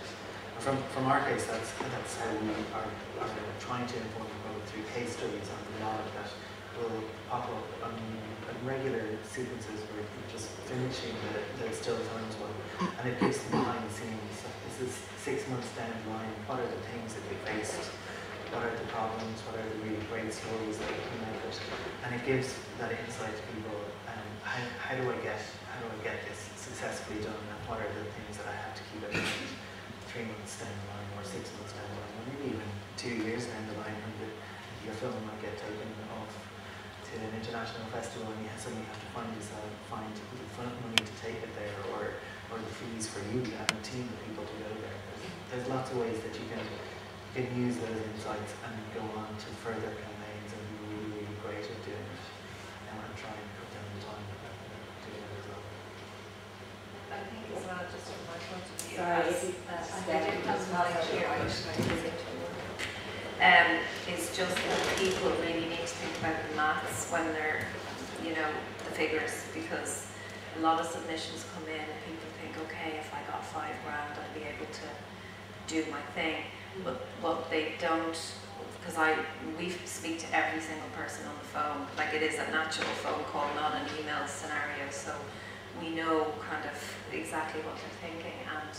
From, from our case, that's, that's how we are, are trying to inform people through case studies on the blog that will pop up on, on regular sequences where you're just finishing the, the Still Films one, and it gives them behind the scenes. This is six months down the line, what are the things that we faced? What are the problems? What are the really great stories that come out of it? And it gives that insight to people. How, how do I get how do I get this successfully done, and what are the things that I have to keep in mind three months down the line or six months down the line or maybe even two years down the line when the, your film might get taken off to an international festival and you suddenly have to find yourself find the fund money to take it there or or the fees for you and a team of people to go there. There's, there's lots of ways that you can you can use those insights and go on to further campaigns and be really, really great at doing it. And I'm trying to I think as well, just from my point of view, Sorry, as, as, as I think as volunteer, I just might use it to work. Um, it's just that people really need to think about the maths when they're, you know, the figures, because a lot of submissions come in and people think, okay, if I got five grand, I'd be able to do my thing. But what they don't, because I we speak to every single person on the phone, like it is an actual phone call, not an email scenario, so we know kind of exactly what they're thinking, and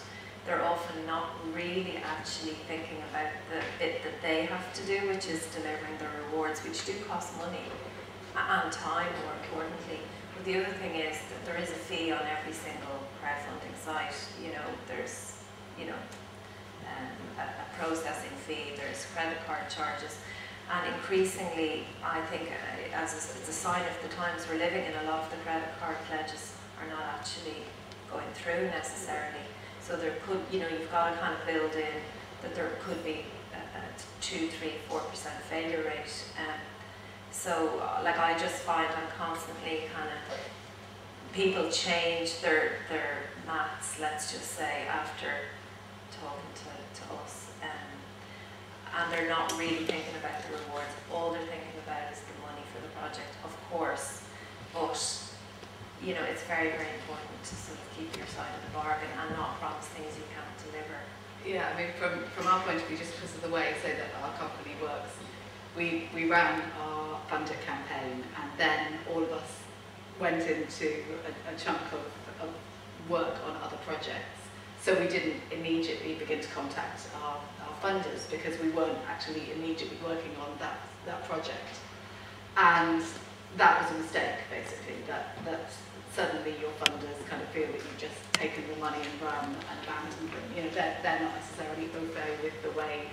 they're often not really actually thinking about the bit that they have to do, which is delivering the rewards, which do cost money and time, more importantly. But the other thing is that there is a fee on every single crowdfunding site. You know, there's, you know, um, a, a processing fee, there's credit card charges. And increasingly, I think uh, as a, it's a sign of the times we're living in, a lot of the credit card pledges are not actually going through necessarily. So there could, you know, you've got to kind of build in that there could be a, a two, three, four percent failure rate. Um, so, like, I just find I'm constantly kind of people change their their maths. Let's just say after talking to to us. Um, and they're not really thinking about the rewards. All they're thinking about is the money for the project, of course. But, you know, it's very, very important to sort of keep your side of the bargain and not promise things you can't deliver. Yeah, I mean, from, from our point of view, just because of the way, so that our company works, we, we ran our Fundit campaign, and then all of us went into a, a chunk of, of work on other projects. So we didn't immediately begin to contact our funders because we weren't actually immediately working on that, that project. And that was a mistake, basically, that, that suddenly your funders kind of feel that you've just taken the money and run and abandoned them. You know, they're, they're not necessarily au fait with the way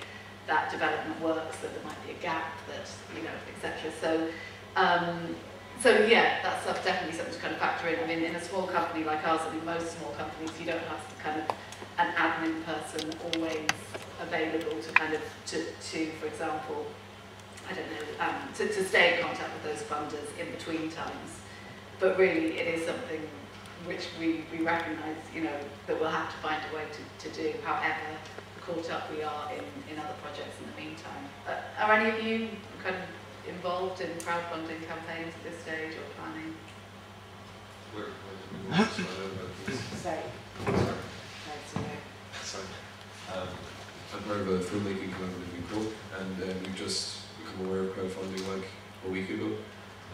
that development works, that there might be a gap, that, you know, et cetera. So, um, so yeah, that's definitely something to kind of factor in. I mean, in a small company like ours, I mean, most small companies, you don't have to kind of an admin person always available to kind of, to, to for example, I don't know, um, to, to stay in contact with those funders in between times. But really, it is something which we, we recognise, you know, that we'll have to find a way to, to do, however caught up we are in, in other projects in the meantime. Uh, are any of you kind of involved in crowdfunding campaigns at this stage or planning? We're, we're Sorry. Sorry. Sorry. Um, I'm part of a filmmaking collaborative in Crow, and uh, we've just become aware of crowdfunding like a week ago.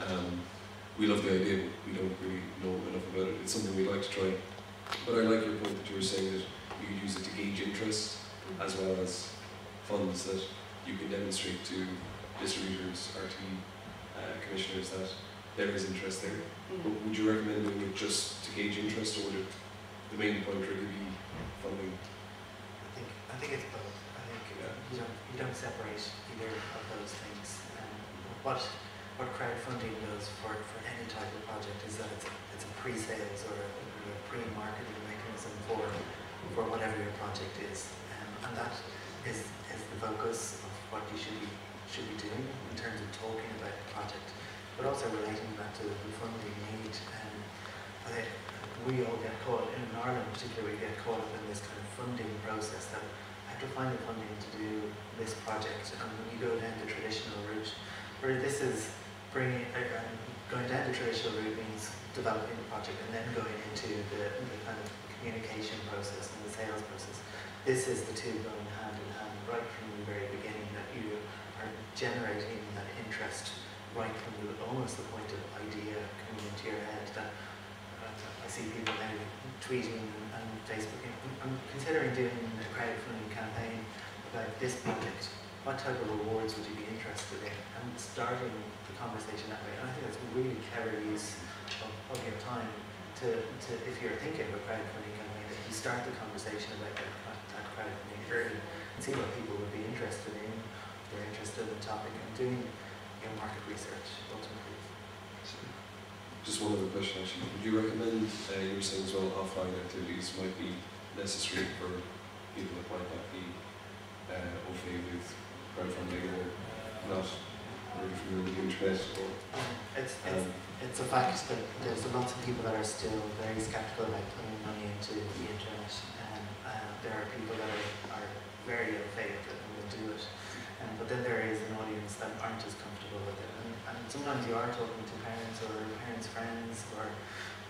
Um, we love the idea, but we don't really know enough about it. It's something we'd like to try. But I like your point that you were saying that you could use it to gauge interest as well as funds that you can demonstrate to distributors, R T E, uh, commissioners that there is interest there. Mm. But would you recommend doing it just to gauge interest, or would it, the main point really be funding? I think I think it's both. I think yeah. you don't you don't separate either of those things. Um, what what crowdfunding does for for any type of project is that it's a, it's a pre-sales or a, a pre-marketing mechanism for for whatever your project is, um, and that is is the focus of what you should be should be doing in terms of talking about the project. But also relating that to the funding need, and um, I think we all get caught, in Ireland in particular, we get caught up in this kind of funding process that I have to find the funding to do this project, and when you go down the traditional route, where this is bringing, uh, going down the traditional route means developing the project and then going into the, the kind of communication process and the sales process. This is the two going hand in hand right from the very beginning, that you are generating that interest right from the, almost the point of idea coming into your head. That uh, I see people now tweeting and, and Facebooking. I'm, I'm considering doing a crowdfunding campaign about this project. What type of rewards would you be interested in? And starting the conversation that way. And I think that's a really clever use of, of your time to, to, if you're thinking of a crowdfunding campaign, that you start the conversation about that, that crowdfunding early and see what people would be interested in, if they're interested in the topic, and doing market research, ultimately. So, just one other question actually, would you recommend, uh, you were saying as well, offline activities might be necessary for people that might not be uh, okay with crowdfunding or not really familiar with the internet? Or, um, it's, it's, um, it's a fact that there's lots of people that are still very sceptical about putting money into the internet, and uh, there are people that are, are very okay with it and will do it. Um, but then there is an audience that aren't as comfortable with it. And, and sometimes you are talking to parents or parents' friends or,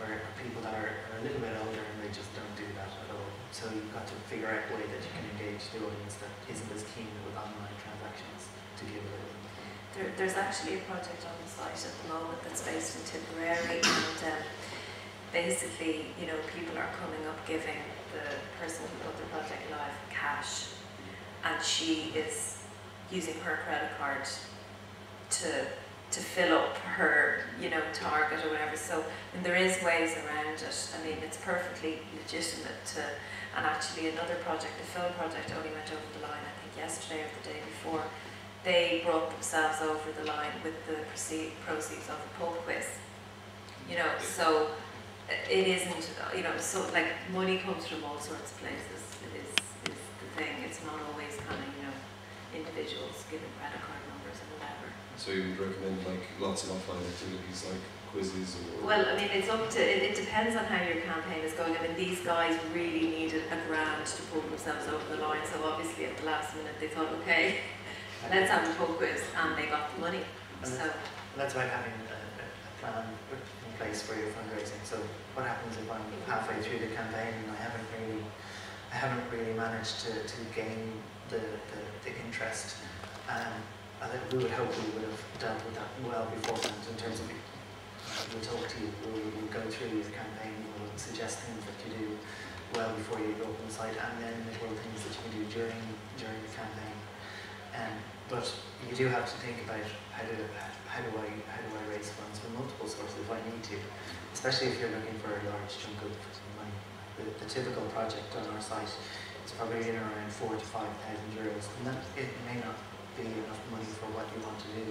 or people that are, are a little bit older, and they just don't do that at all. So you've got to figure out a way that you can engage the audience that isn't as keen with online transactions to give it away. There, there's actually a project on the site at the moment that's based in Tipperary, and um, basically, you know, people are coming up giving the person who put the project live cash, and she is using her credit card to to fill up her, you know, target or whatever. So, and there is ways around it. I mean, it's perfectly legitimate to, and actually another project, the film project, only went over the line, I think yesterday or the day before. They brought themselves over the line with the proceeds of a pub quiz. You know, so it isn't, you know, so like money comes from all sorts of places. It is, it's the thing, it's not always kind of, you know, individuals giving credit card numbers and whatever. So you would recommend like lots of offline activities like quizzes or? Well, I mean, it's up to, it, it depends on how your campaign is going. I mean, these guys really needed a grand to pull themselves over the line, so obviously at the last minute they thought, okay, let's have a pub quiz, and they got the money. And so that's why having a, a plan in place for your fundraising. So what happens if I'm halfway through the campaign and I haven't really, I haven't really managed to, to gain The, the, the interest, um, and that we would hope we would have dealt with that well beforehand in terms of we'll talk to you, we'll, we'll go through the campaign, we'll suggest things that you do well before you go on the site, and then the little things that you can do during during the campaign. Um, but you do have to think about how do how do I how do I raise funds from multiple sources if I need to, especially if you're looking for a large chunk of money. The, the typical project on our site, it's probably in around four to five thousand euros, and that it may not be enough money for what you want to do.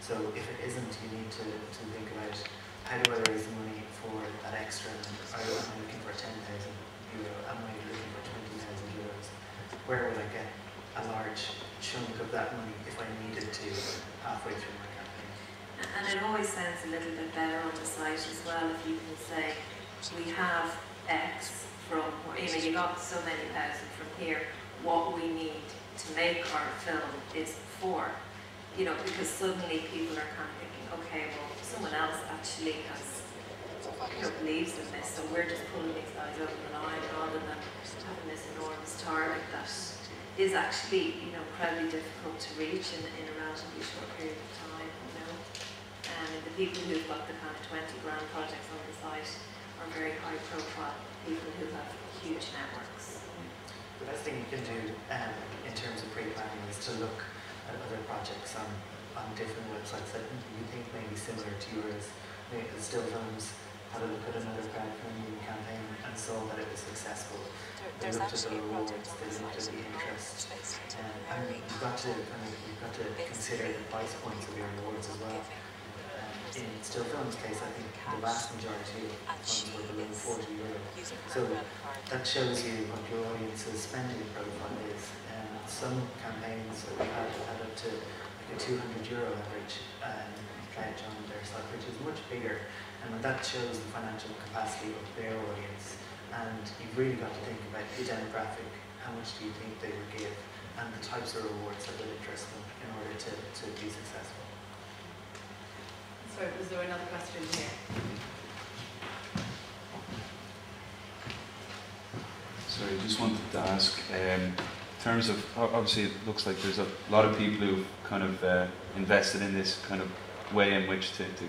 So if it isn't, you need to, to think about how do I raise the money for that extra number? Am I looking for ten thousand euro? Am I looking for twenty thousand euros? Where would I get a large chunk of that money if I needed to halfway through my campaign? And it always sounds a little bit better on the site as well if you can say we have X from, you know, you got so many thousand from here, what we need to make our film is for, you know, because suddenly people are kind of thinking, okay, well, someone else actually has, you know, believes in this, so we're just pulling these guys over the line rather than having this enormous target that is actually, you know, incredibly difficult to reach in, in a relatively short period of time, you know. And the people who've got the kind of twenty grand projects on the site are very high profile people who have huge networks. the best thing you can do um, in terms of pre-planning is to look at other projects on, on different websites that you think may be similar to yours. Maybe Still Films had a look at another crowdfunding campaign and saw that it was successful. There, they looked at the rewards, they looked at the interest, um, and you've got to, I mean, you've got to consider the price points of your rewards as well. In Still Films' case, I think the vast majority of funds were below forty euro. So that shows you what your audience's spending profile is. Um, some campaigns that we had had up to like a two hundred euro average um, pledge on their side, which is much bigger. And that shows the financial capacity of their audience. And you've really got to think about your demographic, how much do you think they would give, and the types of rewards that would interest them in order to, to be successful. Sorry, was there another question here? Sorry, I just wanted to ask, um, in terms of, obviously it looks like there's a lot of people who've kind of uh, invested in this kind of way in which to, to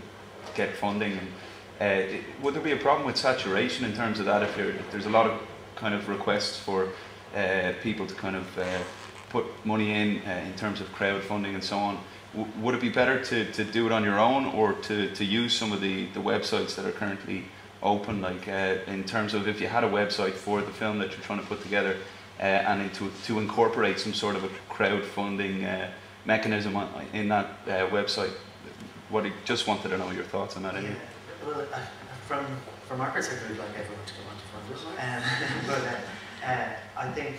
get funding. And, uh, it, would there be a problem with saturation in terms of that if, there, if there's a lot of kind of requests for uh, people to kind of uh, put money in, uh, in terms of crowdfunding and so on? Would it be better to, to do it on your own or to, to use some of the, the websites that are currently open, like uh, in terms of if you had a website for the film that you're trying to put together uh, and into, to incorporate some sort of a crowdfunding uh, mechanism on, in that uh, website? What I just wanted to know your thoughts on that. Yeah. Well, uh, from, from our perspective, we'd like everyone to go on to fund it. Um, but uh, uh, I, think,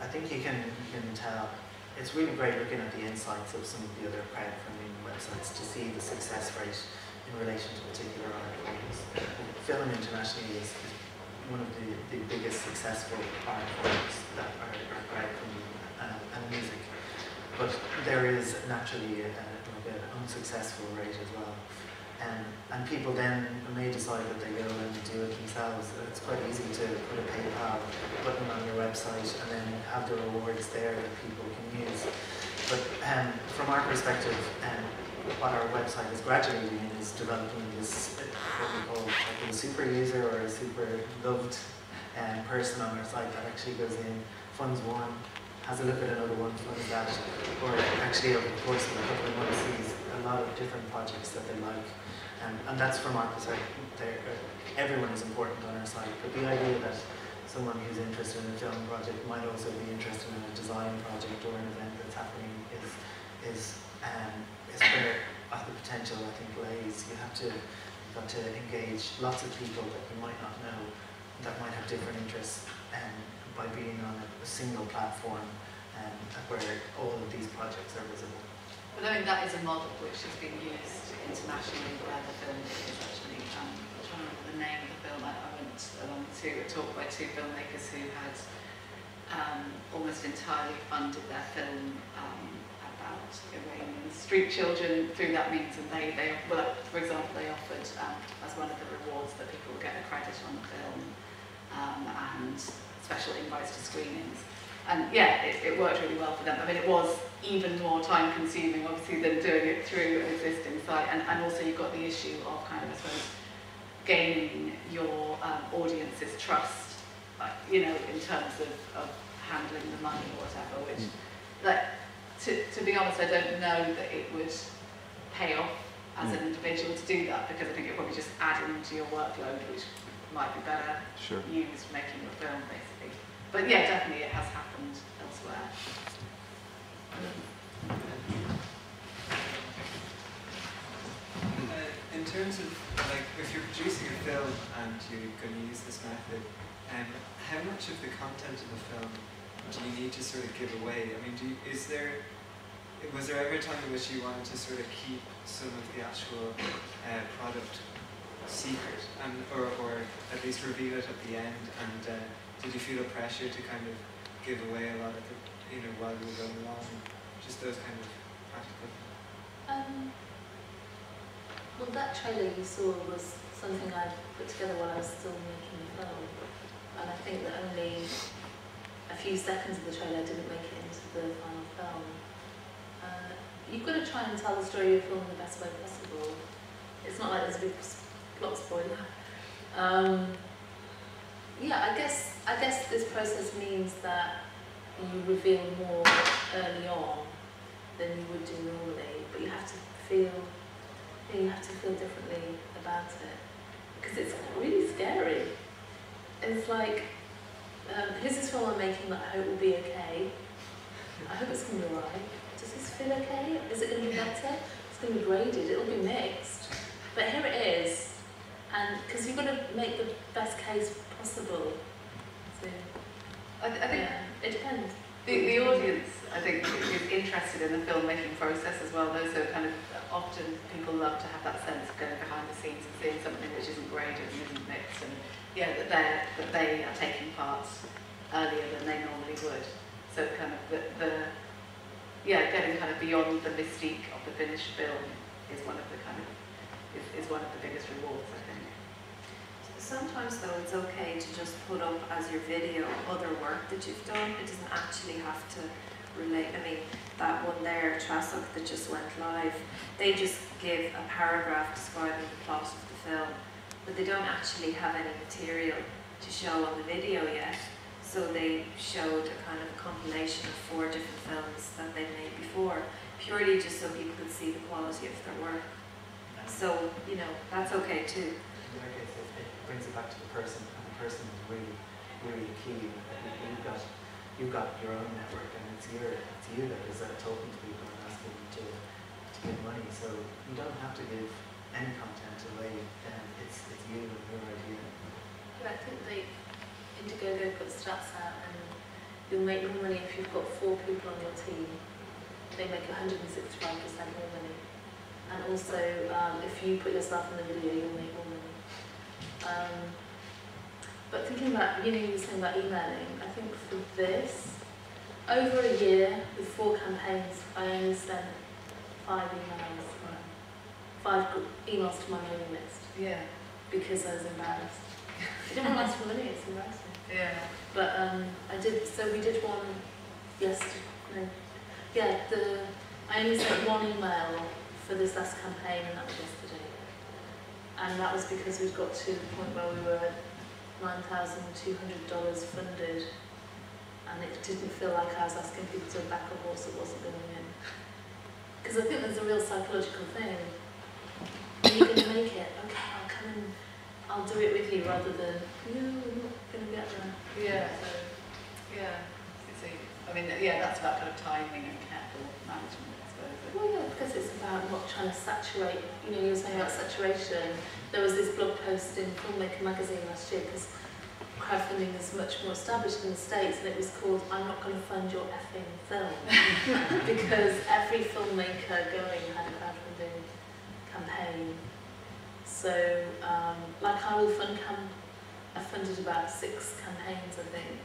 I think you can, you can tell. It's really great looking at the insights of some of the other crowdfunding websites to see the success rate in relation to particular art forms. Film internationally is one of the, the biggest successful art forms that are, are crowdfunding uh, and music. But there is naturally a, like an unsuccessful rate as well. Um, and people then may decide that they go and do it themselves. It's quite easy to put a PayPal button on your website and then have the rewards there that people can use. But um, from our perspective, um, what our website is gradually doing is developing this, what we call like a super user or a super loved um, person on our site that actually goes in, funds one, has a look at another one, funds that, or actually over the course of a couple of months sees a lot of different projects that they like. Um, and that's from our perspective. Everyone is important on our site, but the idea that someone who's interested in a film project might also be interested in a design project or an event that's happening is is um, is where the potential, I think, lays. You have to you've got to engage lots of people that you might not know that might have different interests, and by being on a single platform, um, where all of these projects are visible. But I mean, that is a model which has been used internationally by the film is actually, um, I'm trying to remember the name of the film. I, I went along to a talk by two filmmakers who had um, almost entirely funded their film um, about Iranian street children through that means, and they, they well, for example, they offered um, as one of the rewards that people would get a credit on the film um, and special invites to screenings. And yeah, it, it worked really well for them. I mean, it was even more time consuming, obviously, than doing it through an existing site. And, and also you've got the issue of kind of, I suppose, gaining your um, audience's trust, like, you know, in terms of, of handling the money or whatever, which, like, to, to be honest, I don't know that it would pay off as an individual to do that, because I think it probably just add into your workload, which might be better sure. used making your film, basically. But yeah, definitely it has happened elsewhere. Uh, in terms of, like, if you're producing a film and you're going to use this method, um, how much of the content of the film do you need to sort of give away? I mean, do you, is there, was there ever a time in which you wanted to sort of keep some of the actual uh, product secret, and, or, or at least reveal it at the end? And uh, did you feel a pressure to kind of give away a lot of the, you know, while you were going along? Just those kind of practical things. Um, well, that trailer you saw was something I put together while I was still making the film. And I think that only a few seconds of the trailer didn't make it into the final film. Uh, you've got to try and tell the story of your film in the best way possible. It's not like there's a big plot spoiler. Um, yeah, I guess I guess this process means that you reveal more early on than you would do normally, but you have to feel you have to feel differently about it, because it's really scary. It's like, um, here's this film I'm making that I hope will be okay. I hope it's going to be alright. Does this feel okay? Is it going to be better? It's going to be graded. It'll be mixed. But here it is, and because you've got to make the best case possible. So, I, th I think yeah, it depends. The, the audience, I think, is interested in the filmmaking process as well. Those are kind of often people love to have that sense of going behind the scenes and seeing something which isn't graded and isn't mixed, and yeah, that they that they are taking parts earlier than they normally would. So kind of the, the yeah, getting kind of beyond the mystique of the finished film is one of the kind of is, is one of the biggest rewards, I think. Sometimes though, it's okay to just put up as your video other work that you've done. It doesn't actually have to relate. I mean, that one there, Trasuk, that just went live, they just give a paragraph describing the plot of the film, but they don't actually have any material to show on the video yet. So they showed a kind of a compilation of four different films that they made before, purely just so people could see the quality of their work. So, you know, that's okay too. In our case, it, it brings it back to the person, and the person is really, really key. You've got, you've got your own network, and it's your, it's you that is uh, talking to people and asking them to, to give money. So you don't have to give any content away, and it's, it's you and your idea. Yeah, I think they, Indiegogo puts stats out, and you'll make more money if you've got four people on your team. They make one hundred sixty-five percent more money. And also, um, if you put yourself in the video, you'll make more money. Um, but thinking about, you know, you were saying about emailing, I think for this, over a year, with four campaigns, I only sent five emails, five emails to my mailing list. Yeah. Because I was embarrassed. I didn't want to ask for money, it's embarrassing. Yeah. But um, I did, so we did one yesterday. No, yeah, the, I only sent one email for this last campaign, and that was yesterday. And that was because we'd got to the point where we were nine thousand two hundred dollars funded, and it didn't feel like I was asking people to back a horse that wasn't going in. Because I think there's a real psychological thing. Are you going to make it? Okay, I'll come in, I'll do it with you, rather than, no, I'm not going to get there. Yeah, so, yeah. So, I mean, yeah, that's about kind of timing and careful management. Well, yeah, because it's about not trying to saturate. You know, you were saying about saturation. There was this blog post in Filmmaker magazine last year, because crowdfunding is much more established in the States, and it was called, I'm not going to fund your effing film. Because every filmmaker going had a crowdfunding campaign. So, um, like I will fund, cam I funded about six campaigns, I think,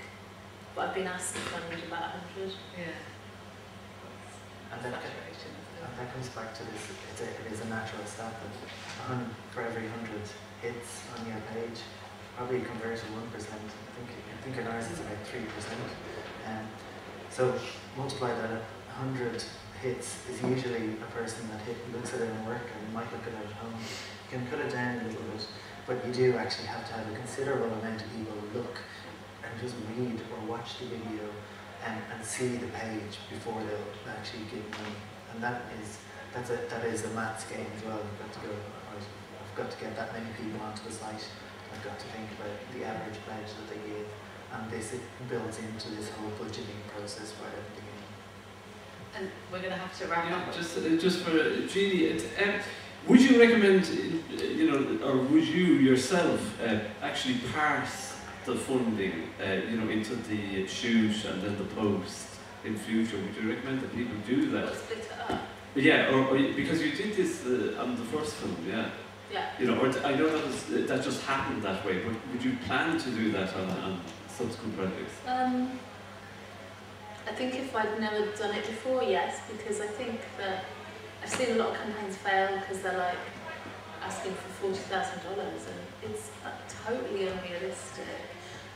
but I've been asked to fund about a hundred. Yeah. And that, and that comes back to this, it's a, it is a natural stat that um, for every hundred hits on your page, probably convert to one percent. I think I think in ours it's about three percent. Um, so multiply that, a hundred hits is usually a person that hit, looks at it in work and might look at it at home. You can cut it down a little bit, but you do actually have to have a considerable amount of people look and just read or watch the video. And, and see the page before they'll actually give money, and that is that's a that is a maths game as well. You've got to go, right, I've got to get that many people onto the site. I've got to think about the average pledge that they give, and this it builds into this whole budgeting process right at the beginning. And we're going to have to wrap yeah, up. Just uh, just for Jeannie, um, would you recommend, you know, or would you yourself uh, actually parse the funding, uh, you know, into the shoot and then the post in future? Would you recommend that people do that? Or split it up. Yeah, or, or because you did this uh, on the first film, yeah. Yeah. You know, or I know that was, that just happened that way, but would you plan to do that on, on subsequent projects? Um, I think if I'd never done it before, yes, because I think that I've seen a lot of campaigns fail because they're like asking for forty thousand dollars, and it's uh, totally unrealistic.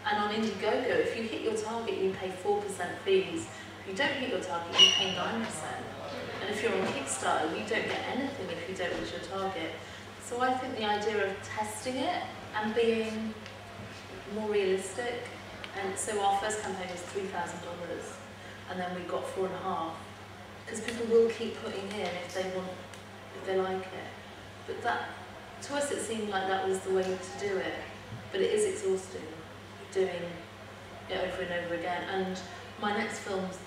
And on Indiegogo, if you hit your target, you pay four percent fees. If you don't hit your target, you pay nine percent. And if you're on Kickstarter, you don't get anything if you don't reach your target. So I think the idea of testing it and being more realistic. And so our first campaign was three thousand dollars, and then we got four and a half. Because people will keep putting in if they want, if they like it. But that, to us, it seemed like that was the way to do it. But it is exhausting doing it over and over again. And my next films,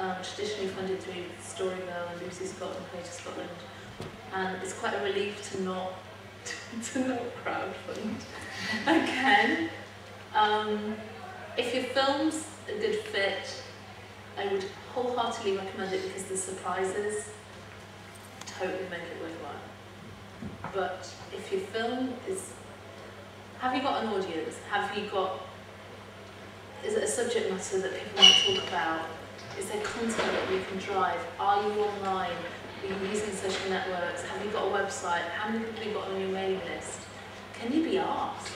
um, traditionally funded through Storyville and Lucy Scott and Play to Scotland, and it's quite a relief to not to not crowdfund again. Um, if your film's a good fit, I would wholeheartedly recommend it because the surprises totally make it worthwhile. But if your film is, have you got an audience? Have you got, is it a subject matter that people want to talk about? Is there content that you can drive? Are you online? Are you using social networks? Have you got a website? How many people have you got on your mailing list? Can you be asked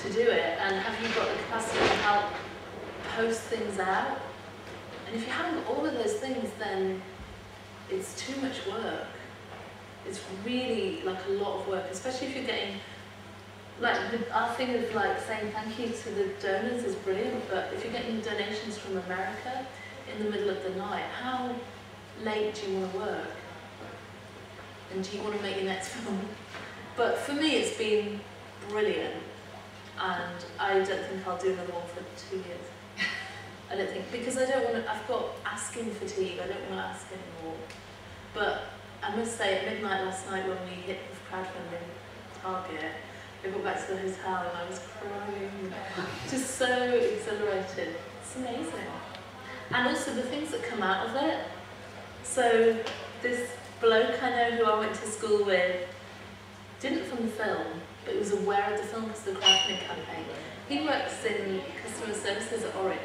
to do it? And have you got the capacity to help post things out? And if you haven't got all of those things, then it's too much work. It's really like a lot of work, especially if you're getting, like the, our thing of like saying thank you to the donors is brilliant, but if you're getting donations from America in the middle of the night, how late do you want to work? And do you want to make your next film? But for me, it's been brilliant, and I don't think I'll do another one for two years. I don't think, because I don't want to, I've got asking fatigue, I don't want to ask anymore. But I must say, at midnight last night when we hit the crowdfunding target, I got back to the hotel and I was crying, just so exhilarated. It's amazing. And also the things that come out of it. So this bloke I know who I went to school with, didn't from the film, but he was aware of the film because of the crowdfunding campaign. He works in customer services at Orange.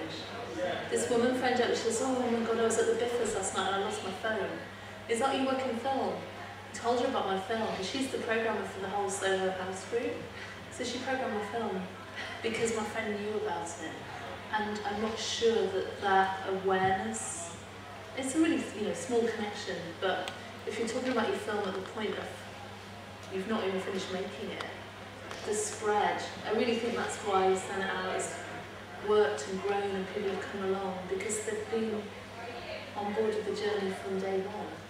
This woman phoned up, she says, oh my god, I was at the Biffers last night and I lost my phone. Is that you work in film? I told her about my film, because she's the programmer for the whole Solo House group. So she programmed my film because my friend knew about it. And I'm not sure that that awareness, it's a really you know, small connection, but if you're talking about your film at the point of you've not even finished making it, the spread, I really think that's why Sound It Out has worked and grown and people have come along, because they've been on board with the journey from day one.